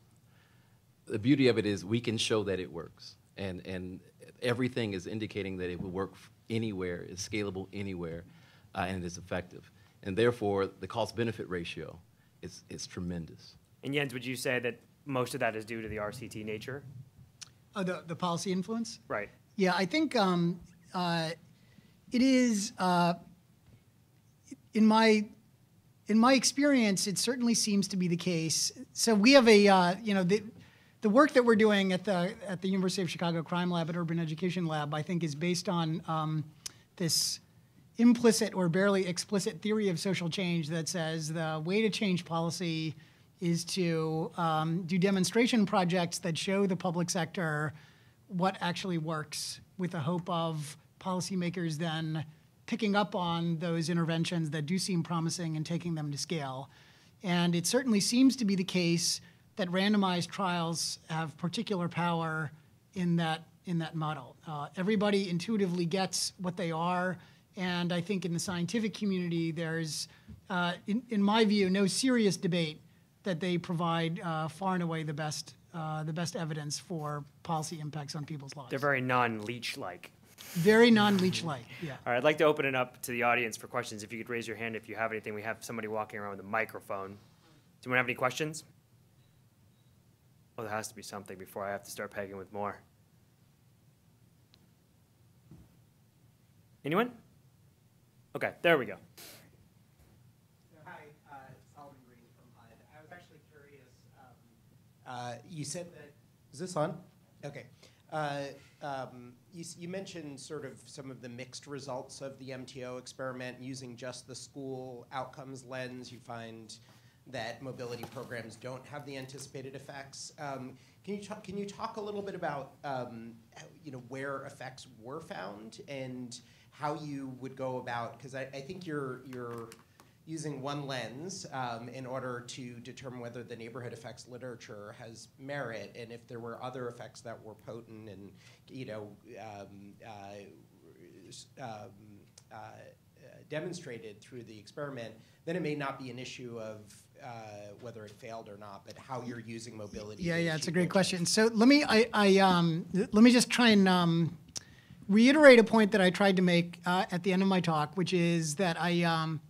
The beauty of it is we can show that it works, and, and everything is indicating that it will work anywhere, it's scalable anywhere, uh, and it's effective. And therefore, the cost-benefit ratio is, is tremendous. And Jens, would you say that most of that is due to the R C T nature? Oh, the, the policy influence? Right. Yeah, I think um, uh, it is, uh, in my in my experience, it certainly seems to be the case. So we have a, uh, you know, the, the work that we're doing at the, at the University of Chicago Crime Lab and Urban Education Lab, I think, is based on um, this implicit or barely explicit theory of social change that says the way to change policy is to um, do demonstration projects that show the public sector what actually works, with the hope of policymakers then picking up on those interventions that do seem promising and taking them to scale. And it certainly seems to be the case that randomized trials have particular power in that, in that model. Uh, everybody intuitively gets what they are. And I think in the scientific community, there's, uh, in, in my view, no serious debate that they provide uh, far and away the best, uh, the best evidence for policy impacts on people's lives. They're very non-leech-like. Very non-leech-like, yeah. All right, I'd like to open it up to the audience for questions. If you could raise your hand if you have anything. We have somebody walking around with a microphone. Do you want to have any questions? Well, there has to be something before I have to start pegging with more. Anyone? Okay, there we go. Hi, uh, Solomon Green from H U D. I was actually curious. Um, uh, you said that. Is this on? Okay. Uh, um, you, you mentioned sort of some of the mixed results of the M T O experiment. Using just the school outcomes lens, you find that mobility programs don't have the anticipated effects. Um, can you talk? Can you talk a little bit about um, how, you know, where effects were found, and how you would go about, because I, I think you're, you're using one lens um, in order to determine whether the neighborhood effects literature has merit, and if there were other effects that were potent and, you know, um, uh, um, uh, demonstrated through the experiment, then it may not be an issue of uh, whether it failed or not, but how you're using mobility. Yeah, yeah, it's a great question. So let me, I, I um, let me just try and, um, reiterate a point that I tried to make uh, at the end of my talk, which is that I um,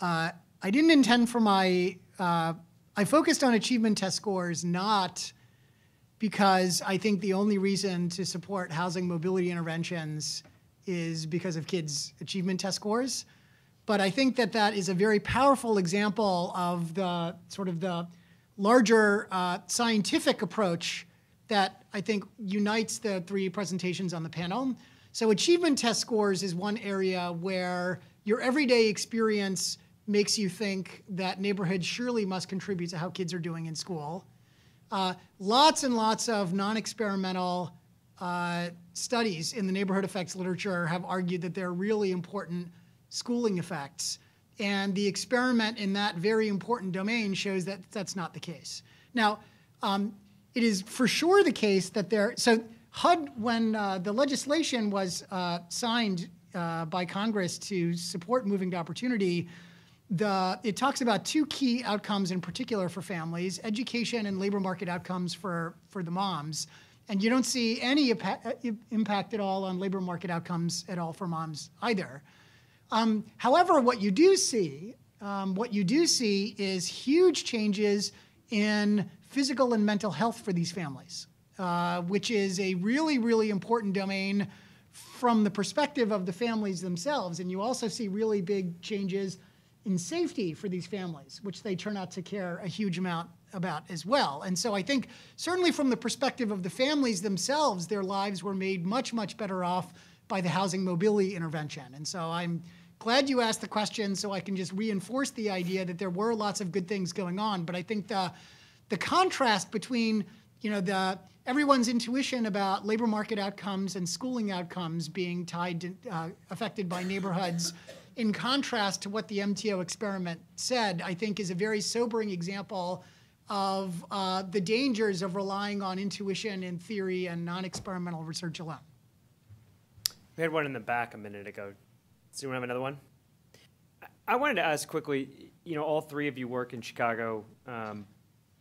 uh, I didn't intend for my uh, I focused on achievement test scores not because I think the only reason to support housing mobility interventions is because of kids' achievement test scores, but I think that that is a very powerful example of the sort of the larger uh, scientific approach that I think unites the three presentations on the panel. So achievement test scores is one area where your everyday experience makes you think that neighborhoods surely must contribute to how kids are doing in school. Uh, lots and lots of non-experimental uh, studies in the neighborhood effects literature have argued that there are really important schooling effects. And the experiment in that very important domain shows that that's not the case. Now, um, it is for sure the case that there, so H U D, when uh, the legislation was uh, signed uh, by Congress to support moving to opportunity, the, it talks about two key outcomes in particular for families, education and labor market outcomes for, for the moms. And you don't see any impact at all on labor market outcomes at all for moms either. Um, however, what you do see, um, what you do see is huge changes in physical and mental health for these families, uh, which is a really, really important domain from the perspective of the families themselves. And you also see really big changes in safety for these families, which they turn out to care a huge amount about as well. And so I think certainly from the perspective of the families themselves, their lives were made much, much better off by the housing mobility intervention. And so I'm glad you asked the question so I can just reinforce the idea that there were lots of good things going on. But I think the, the contrast between, you know, the everyone's intuition about labor market outcomes and schooling outcomes being tied to, uh, affected by neighborhoods, in contrast to what the M T O experiment said, I think is a very sobering example of uh, the dangers of relying on intuition and theory and non-experimental research alone. We had one in the back a minute ago. Does anyone have another one? I wanted to ask quickly, you know, all three of you work in Chicago. Um,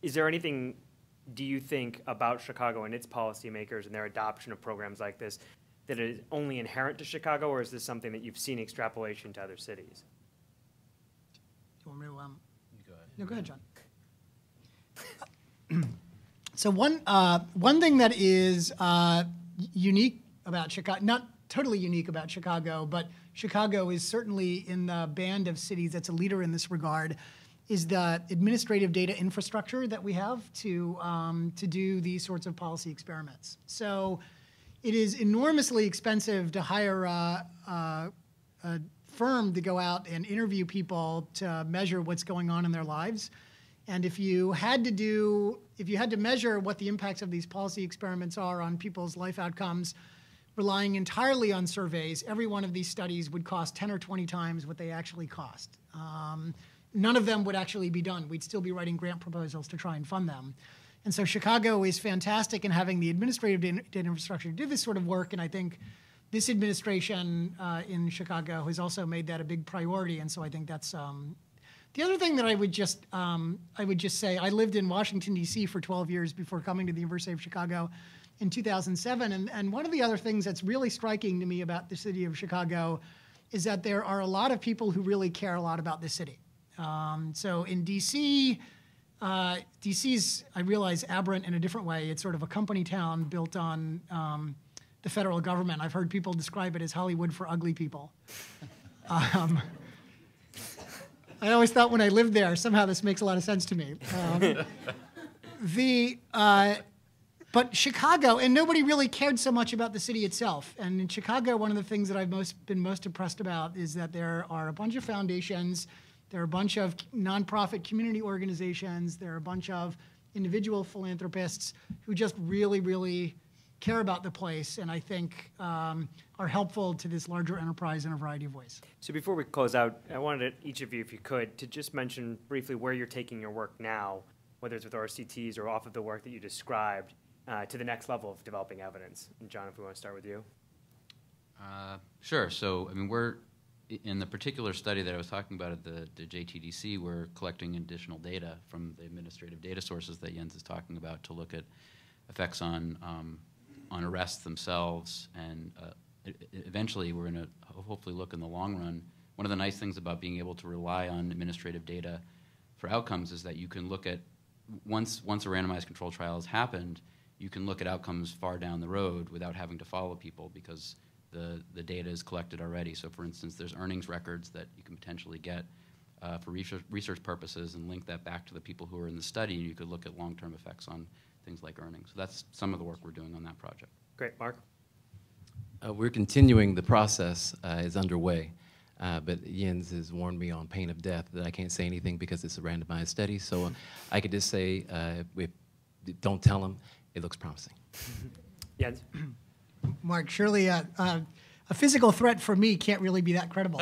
is there anything, do you think, about Chicago and its policymakers and their adoption of programs like this that is only inherent to Chicago, or is this something that you've seen extrapolation to other cities? Do you want me to, um, you go ahead. No, go ahead, John. So one, uh, one thing that is uh, unique about Chicago, not totally unique about Chicago, but Chicago is certainly in the band of cities that's a leader in this regard, is the administrative data infrastructure that we have to, um, to do these sorts of policy experiments. So it is enormously expensive to hire a, a, a firm to go out and interview people to measure what's going on in their lives. And if you had to do, if you had to measure what the impacts of these policy experiments are on people's life outcomes, relying entirely on surveys, every one of these studies would cost ten or twenty times what they actually cost. Um, none of them would actually be done. We'd still be writing grant proposals to try and fund them. And so Chicago is fantastic in having the administrative data infrastructure to do this sort of work, and I think this administration uh, in Chicago has also made that a big priority, and so I think that's um, the other thing that I would just um, I would just say, I lived in Washington, D C for twelve years before coming to the University of Chicago in two thousand seven. And, and one of the other things that's really striking to me about the city of Chicago is that there are a lot of people who really care a lot about this city. Um, so in D C, uh, D C's, I realize, aberrant in a different way. It's sort of a company town built on um, the federal government. I've heard people describe it as Hollywood for ugly people. Um, I always thought when I lived there, somehow this makes a lot of sense to me. Um, the, uh, but Chicago, and nobody really cared so much about the city itself. And in Chicago, one of the things that I've most been most impressed about is that there are a bunch of foundations, there are a bunch of nonprofit community organizations, there are a bunch of individual philanthropists who just really, really care about the place, and I think um, are helpful to this larger enterprise in a variety of ways. So before we close out, I wanted each of you, if you could, to just mention briefly where you're taking your work now, whether it's with R C Ts or off of the work that you described, uh, to the next level of developing evidence. And John, if we want to start with you. Uh, sure. So, I mean, we're, in the particular study that I was talking about at the, the J T D C, we're collecting additional data from the administrative data sources that Jens is talking about to look at effects on um, on arrests themselves, and uh, eventually we're going to hopefully look in the long run. One of the nice things about being able to rely on administrative data for outcomes is that you can look at, once, once a randomized control trial has happened, you can look at outcomes far down the road without having to follow people because the, the data is collected already. So for instance, there's earnings records that you can potentially get uh, for research, research purposes and link that back to the people who are in the study, and you could look at long-term effects on things like earnings. So that's some of the work we're doing on that project. Great. Mark? Uh, we're continuing. The process uh, is underway, uh, but Jens has warned me on pain of death that I can't say anything because it's a randomized study. So uh, I could just say, uh, if, if, don't tell him, it looks promising. Jens? Mark, surely uh, uh, a physical threat for me can't really be that credible.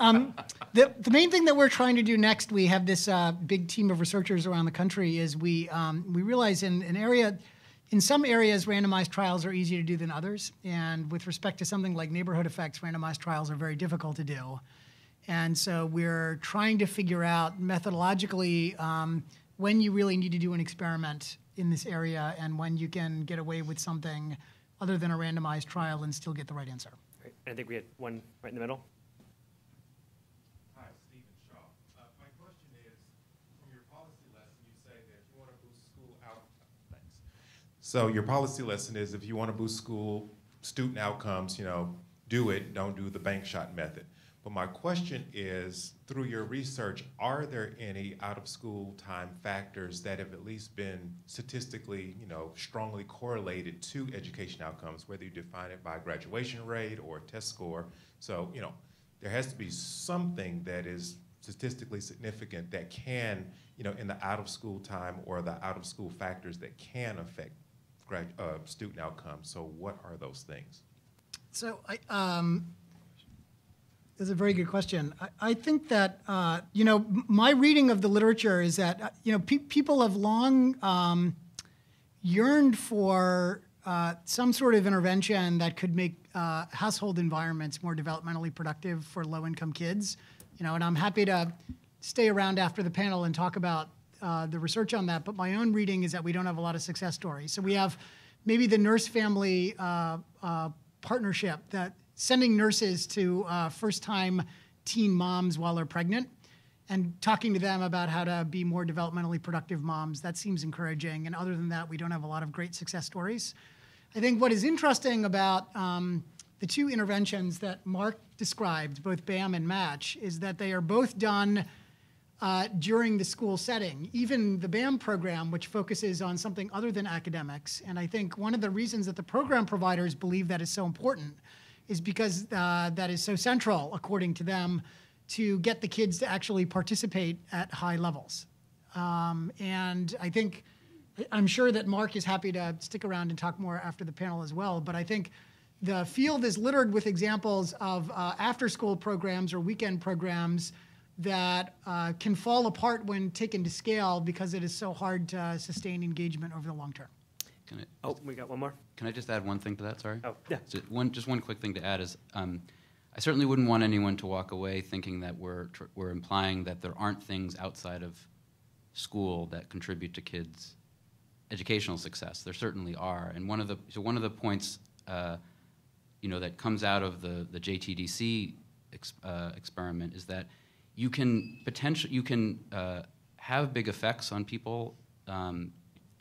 um, The, the main thing that we're trying to do next, we have this uh, big team of researchers around the country, is we, um, we realize in an area, in some areas, randomized trials are easier to do than others. And with respect to something like neighborhood effects, randomized trials are very difficult to do. And so we're trying to figure out methodologically um, when you really need to do an experiment in this area and when you can get away with something other than a randomized trial and still get the right answer. Great. I think we had one right in the middle. So your policy lesson is, if you want to boost school student outcomes, you know, do it, don't do the bank shot method. But my question is, through your research, are there any out-of-school time factors that have at least been statistically, you know, strongly correlated to education outcomes, whether you define it by graduation rate or test score? So, you know, there has to be something that is statistically significant that can, you know, in the out-of-school time or the out-of-school factors that can affect grad, uh, student outcomes. So what are those things? So I... Um That's a very good question. I, I think that, uh, you know, my reading of the literature is that, uh, you know, pe people have long um, yearned for uh, some sort of intervention that could make uh, household environments more developmentally productive for low-income kids. You know, and I'm happy to stay around after the panel and talk about uh, the research on that. But my own reading is that we don't have a lot of success stories. So we have maybe the nurse-family uh, uh, partnership that sending nurses to uh, first-time teen moms while they're pregnant and talking to them about how to be more developmentally productive moms. That seems encouraging. And other than that, we don't have a lot of great success stories. I think what is interesting about um, the two interventions that Mark described, both BAM and MATCH, is that they are both done uh, during the school setting, even the BAM program, which focuses on something other than academics. And I think one of the reasons that the program providers believe that is so important is because uh, that is so central, according to them, to get the kids to actually participate at high levels. Um, and I think, I'm sure that Mark is happy to stick around and talk more after the panel as well, but I think the field is littered with examples of uh, after-school programs or weekend programs that uh, can fall apart when taken to scale because it is so hard to sustain engagement over the long term. Can I, oh, we got one more. Can I just add one thing to that? Sorry. Oh, yeah. So one, just one quick thing to add is, um, I certainly wouldn't want anyone to walk away thinking that we're tr we're implying that there aren't things outside of school that contribute to kids' educational success. There certainly are, and one of the so one of the points, uh, you know, that comes out of the the J T D C ex uh, experiment is that you can potential you can uh, have big effects on people. Um,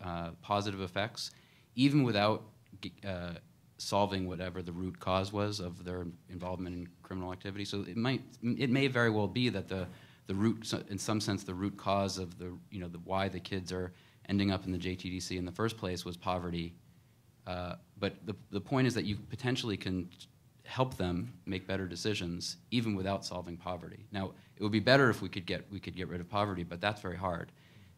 Uh, positive effects, even without uh, solving whatever the root cause was of their involvement in criminal activity. So it might, it may very well be that the the root, in some sense, the root cause of the you know the why the kids are ending up in the J T D C in the first place was poverty. Uh, but the the point is that you potentially can help them make better decisions even without solving poverty. Now it would be better if we could get we could get rid of poverty, but that's very hard.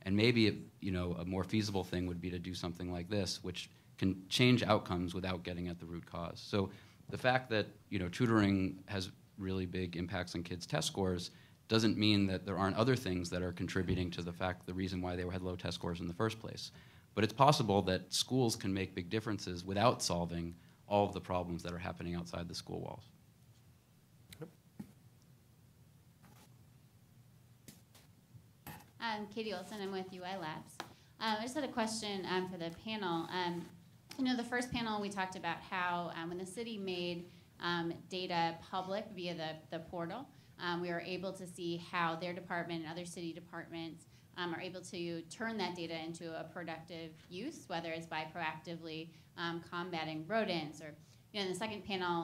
And maybe, it, you know, a more feasible thing would be to do something like this, which can change outcomes without getting at the root cause. So the fact that, you know, tutoring has really big impacts on kids' test scores doesn't mean that there aren't other things that are contributing to the fact, the reason why they had low test scores in the first place. But it's possible that schools can make big differences without solving all of the problems that are happening outside the school walls. I'm Katie Olson. I'm with U I Labs. Um, I just had a question um, for the panel. Um, you know, the first panel we talked about how um, when the city made um, data public via the, the portal, um, we were able to see how their department and other city departments um, are able to turn that data into a productive use, whether it's by proactively um, combating rodents or, you know, in the second panel,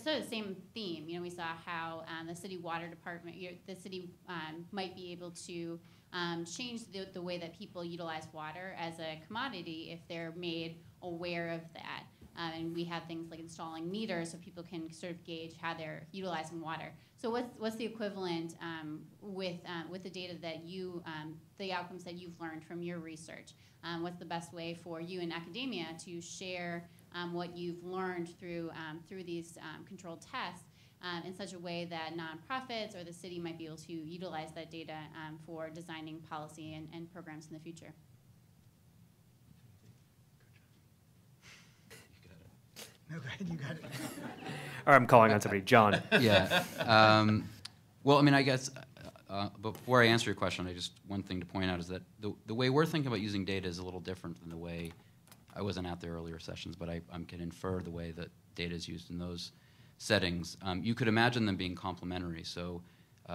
so the same theme. You know, we saw how um, the city water department, you know, the city um, might be able to um, change the, the way that people utilize water as a commodity if they're made aware of that. Um, and we have things like installing meters so people can sort of gauge how they're utilizing water. So what's what's the equivalent um, with uh, with the data that you, um, the outcomes that you've learned from your research? Um, what's the best way for you in academia to share Um, what you've learned through um, through these um, controlled tests um, in such a way that nonprofits or the city might be able to utilize that data um, for designing policy and, and programs in the future? No, go ahead, you got it. Or I'm calling on somebody, John. Yeah. Um, well, I mean, I guess uh, before I answer your question, I just one thing to point out is that the the way we're thinking about using data is a little different than the way. I wasn't at the earlier sessions, but I um, can infer the way that data is used in those settings. Um, you could imagine them being complementary. So uh,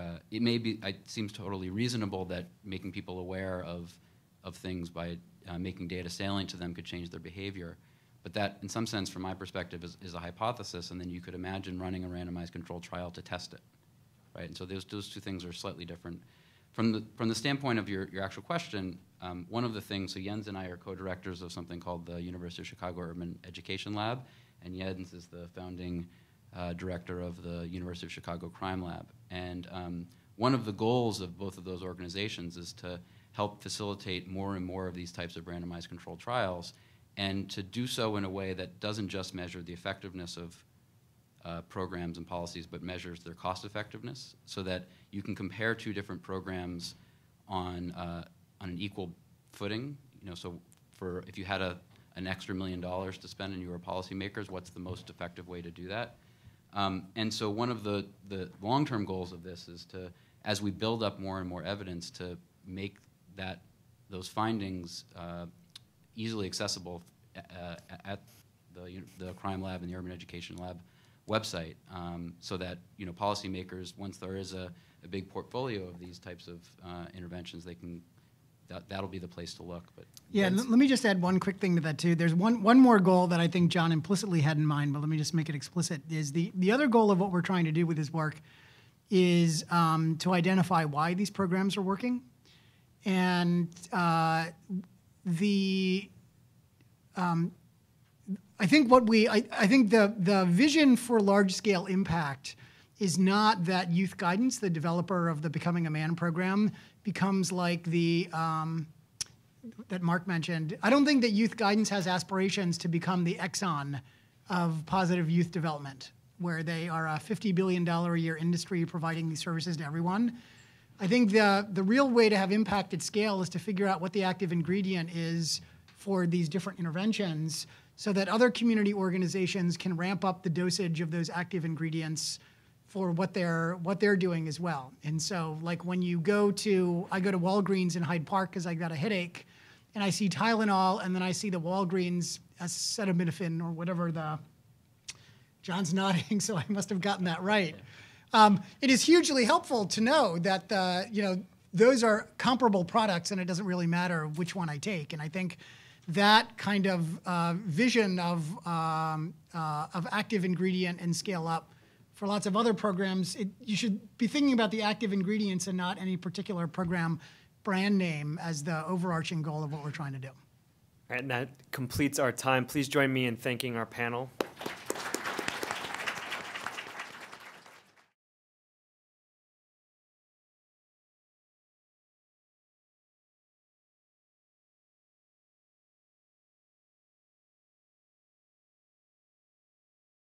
uh, it may be, it seems totally reasonable that making people aware of, of things by uh, making data salient to them could change their behavior. But that, in some sense, from my perspective, is, is a hypothesis, and then you could imagine running a randomized controlled trial to test it, right? And so those, those two things are slightly different. From the, from the standpoint of your, your actual question, um, one of the things, so Jens and I are co-directors of something called the University of Chicago Urban Education Lab, and Jens is the founding uh, director of the University of Chicago Crime Lab. And um, one of the goals of both of those organizations is to help facilitate more and more of these types of randomized controlled trials, and to do so in a way that doesn't just measure the effectiveness of uh, programs and policies, but measures their cost effectiveness, so that you can compare two different programs on, uh, on an equal footing. You know, so for if you had a, an extra million dollars to spend and you were policymakers, what's the most effective way to do that? Um, and so one of the, the long-term goals of this is to, as we build up more and more evidence, to make that, those findings uh, easily accessible uh, at the, the Crime Lab and the Urban Education Lab website, um, so that, you know, policymakers, once there is a, a big portfolio of these types of uh, interventions, they can, that, that'll be the place to look. But yeah, let me just add one quick thing to that too. There's one, one more goal that I think John implicitly had in mind, but let me just make it explicit, is the, the other goal of what we're trying to do with this work is um, to identify why these programs are working. And uh, The, um, I think what we, I, I think the, the vision for large-scale impact is not that Youth Guidance, the developer of the Becoming a Man program, becomes like the, um, that Mark mentioned. I don't think that Youth Guidance has aspirations to become the Exxon of positive youth development, where they are a fifty billion dollars a year industry providing these services to everyone. I think the, the real way to have impact at scale is to figure out what the active ingredient is for these different interventions, so that other community organizations can ramp up the dosage of those active ingredients for what they're, what they're doing as well. And so, like, when you go to, I go to Walgreens in Hyde Park because I got a headache, and I see Tylenol, and then I see the Walgreens acetaminophen or whatever the, John's nodding, so I must have gotten that right. Yeah. Um, it is hugely helpful to know that uh, you know, those are comparable products, and it doesn't really matter which one I take. And I think that kind of uh, vision of, um, uh, of active ingredient and scale up for lots of other programs, it, you should be thinking about the active ingredients and not any particular program brand name as the overarching goal of what we're trying to do. All right, and that completes our time. Please join me in thanking our panel.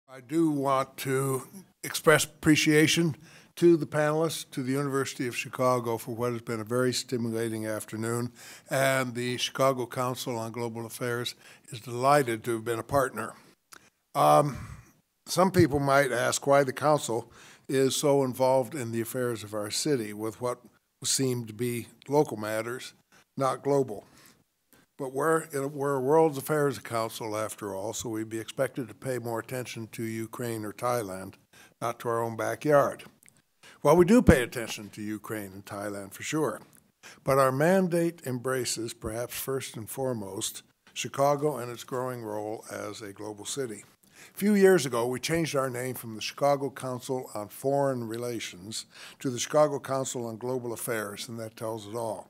I do want to express appreciation to the panelists, to the University of Chicago for what has been a very stimulating afternoon, and the Chicago Council on Global Affairs is delighted to have been a partner. Um, some people might ask why the Council is so involved in the affairs of our city with what seem to be local matters, not global. But we're, we're a World Affairs Council, after all, so we'd be expected to pay more attention to Ukraine or Thailand, not to our own backyard. Well, we do pay attention to Ukraine and Thailand for sure, but our mandate embraces, perhaps first and foremost, Chicago and its growing role as a global city. A few years ago, we changed our name from the Chicago Council on Foreign Relations to the Chicago Council on Global Affairs, and that tells it all.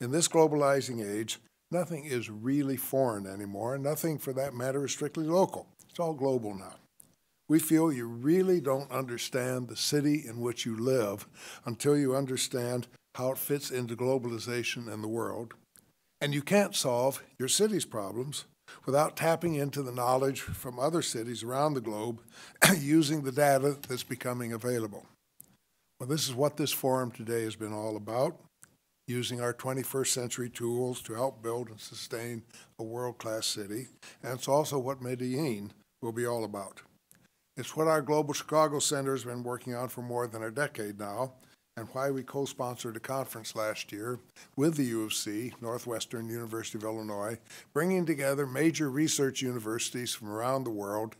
In this globalizing age, nothing is really foreign anymore. Nothing, for that matter, is strictly local. It's all global now. We feel you really don't understand the city in which you live until you understand how it fits into globalization and the world. And you can't solve your city's problems without tapping into the knowledge from other cities around the globe using the data that's becoming available. Well, this is what this forum today has been all about, using our twenty-first century tools to help build and sustain a world-class city, and it's also what Medellin will be all about. It's what our Global Chicago Center has been working on for more than a decade now, and why we co-sponsored a conference last year with the U of C, Northwestern University of Illinois, bringing together major research universities from around the world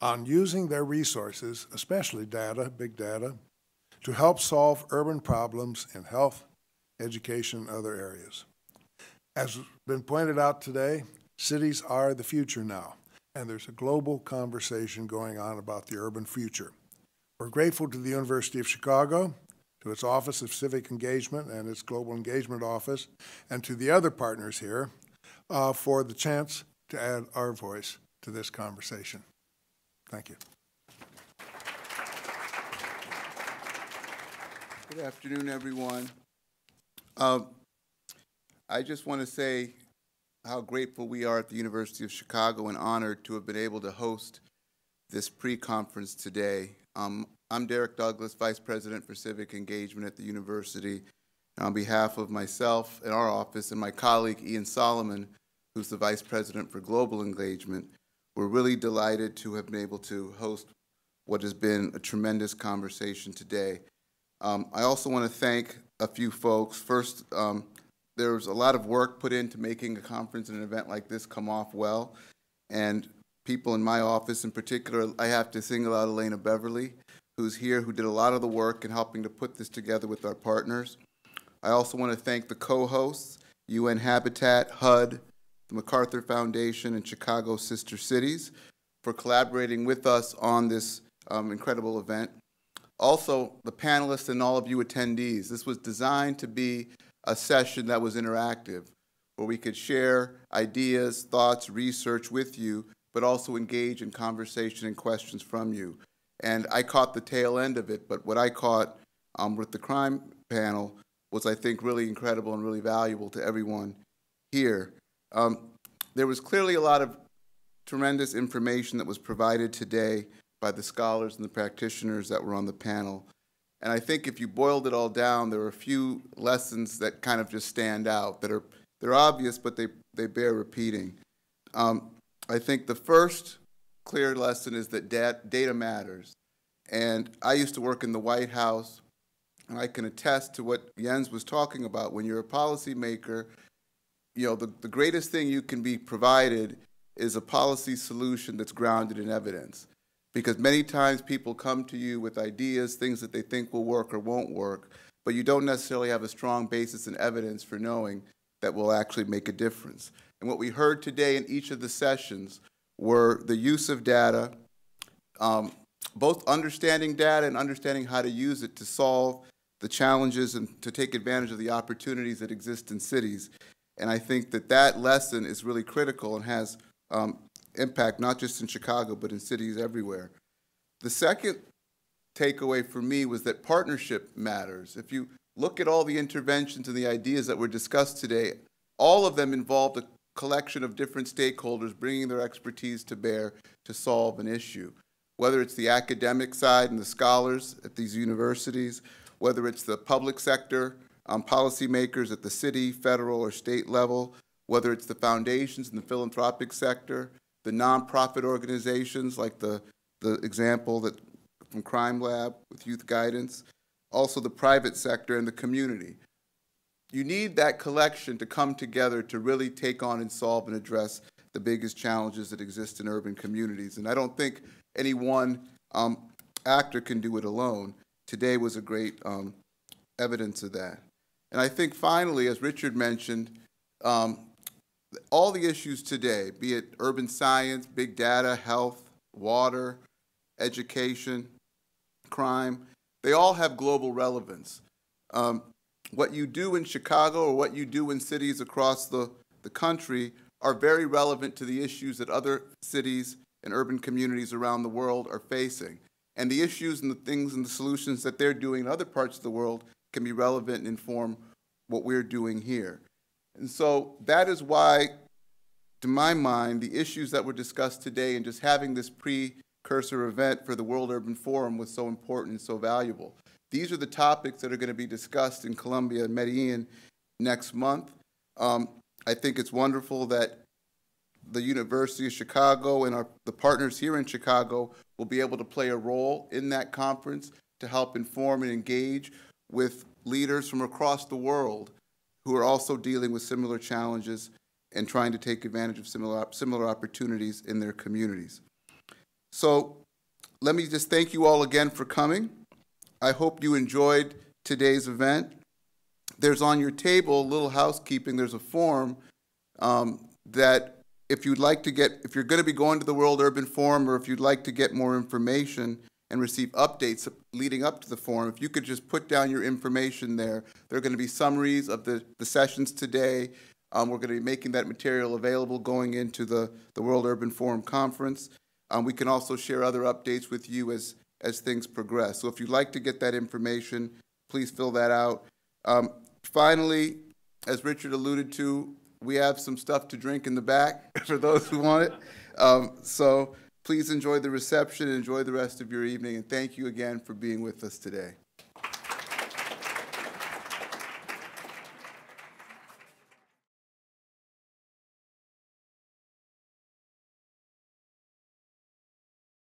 on using their resources, especially data, big data, to help solve urban problems in health, education, and other areas. As has been pointed out today, cities are the future now. and there's a global conversation going on about the urban future. We're grateful to the University of Chicago, to its Office of Civic Engagement and its Global Engagement Office, and to the other partners here uh, for the chance to add our voice to this conversation. Thank you. Good afternoon, everyone. Uh, I just want to say how grateful we are at the University of Chicago and honored to have been able to host this pre-conference today. Um, I'm Derek Douglas, Vice President for Civic Engagement at the University. And on behalf of myself and our office and my colleague Ian Solomon, who's the Vice President for Global Engagement, we're really delighted to have been able to host what has been a tremendous conversation today. Um, I also want to thank a few folks. First, um, there was a lot of work put into making a conference and an event like this come off well. And people in my office in particular, I have to single out Elena Beverly, who's here, who did a lot of the work in helping to put this together with our partners. I also want to thank the co-hosts, U N Habitat, H U D, the MacArthur Foundation, and Chicago Sister Cities for collaborating with us on this um, incredible event. Also, the panelists and all of you attendees. This was designed to be a session that was interactive, where we could share ideas, thoughts, research with you, but also engage in conversation and questions from you. And I caught the tail end of it, but what I caught um, with the crime panel was, I think, really incredible and really valuable to everyone here. Um, there was clearly a lot of tremendous information that was provided today by the scholars and the practitioners that were on the panel. And I think if you boiled it all down, there are a few lessons that kind of just stand out, that are they're obvious, but they, they bear repeating. Um, I think the first clear lesson is that dat- data matters. And I used to work in the White House, and I can attest to what Jens was talking about. When you're a policymaker, you know, the, the greatest thing you can be provided is a policy solution that's grounded in evidence. Because many times people come to you with ideas, things that they think will work or won't work, but you don't necessarily have a strong basis in evidence for knowing that will actually make a difference. And what we heard today in each of the sessions were the use of data, um, both understanding data and understanding how to use it to solve the challenges and to take advantage of the opportunities that exist in cities. And I think that that lesson is really critical and has um, impact not just in Chicago, but in cities everywhere. The second takeaway for me was that partnership matters. If you look at all the interventions and the ideas that were discussed today, all of them involved a collection of different stakeholders bringing their expertise to bear to solve an issue. Whether it's the academic side and the scholars at these universities, whether it's the public sector, um, policymakers at the city, federal, or state level, whether it's the foundations in the philanthropic sector, the nonprofit organizations like the, the example that from Crime Lab with youth guidance, also the private sector and the community. You need that collection to come together to really take on and solve and address the biggest challenges that exist in urban communities. And I don't think any one um, actor can do it alone. Today was a great um, evidence of that. And I think finally, as Richard mentioned, um, all the issues today, be it urban science, big data, health, water, education, crime, they all have global relevance. Um, what you do in Chicago or what you do in cities across the, the country are very relevant to the issues that other cities and urban communities around the world are facing. And the issues and the things and the solutions that they're doing in other parts of the world can be relevant and inform what we're doing here. And so that is why, to my mind, the issues that were discussed today and just having this precursor event for the World Urban Forum was so important and so valuable. These are the topics that are going to be discussed in Colombia and Medellin next month. Um, I think it's wonderful that the University of Chicago and our, the partners here in Chicago will be able to play a role in that conference to help inform and engage with leaders from across the world who are also dealing with similar challenges and trying to take advantage of similar, similar opportunities in their communities. So let me just thank you all again for coming. I hope you enjoyed today's event. There's on your table, a little housekeeping, there's a form um, that if you'd like to get, if you're going to be going to the World Urban Forum, or if you'd like to get more information and receive updates leading up to the forum, if you could just put down your information there. There are going to be summaries of the, the sessions today. Um, we're going to be making that material available going into the, the World Urban Forum Conference. Um, we can also share other updates with you as, as things progress. So if you'd like to get that information, please fill that out. Um, finally, as Richard alluded to, we have some stuff to drink in the back for those who want it. Um, so please enjoy the reception and enjoy the rest of your evening. And thank you again for being with us today.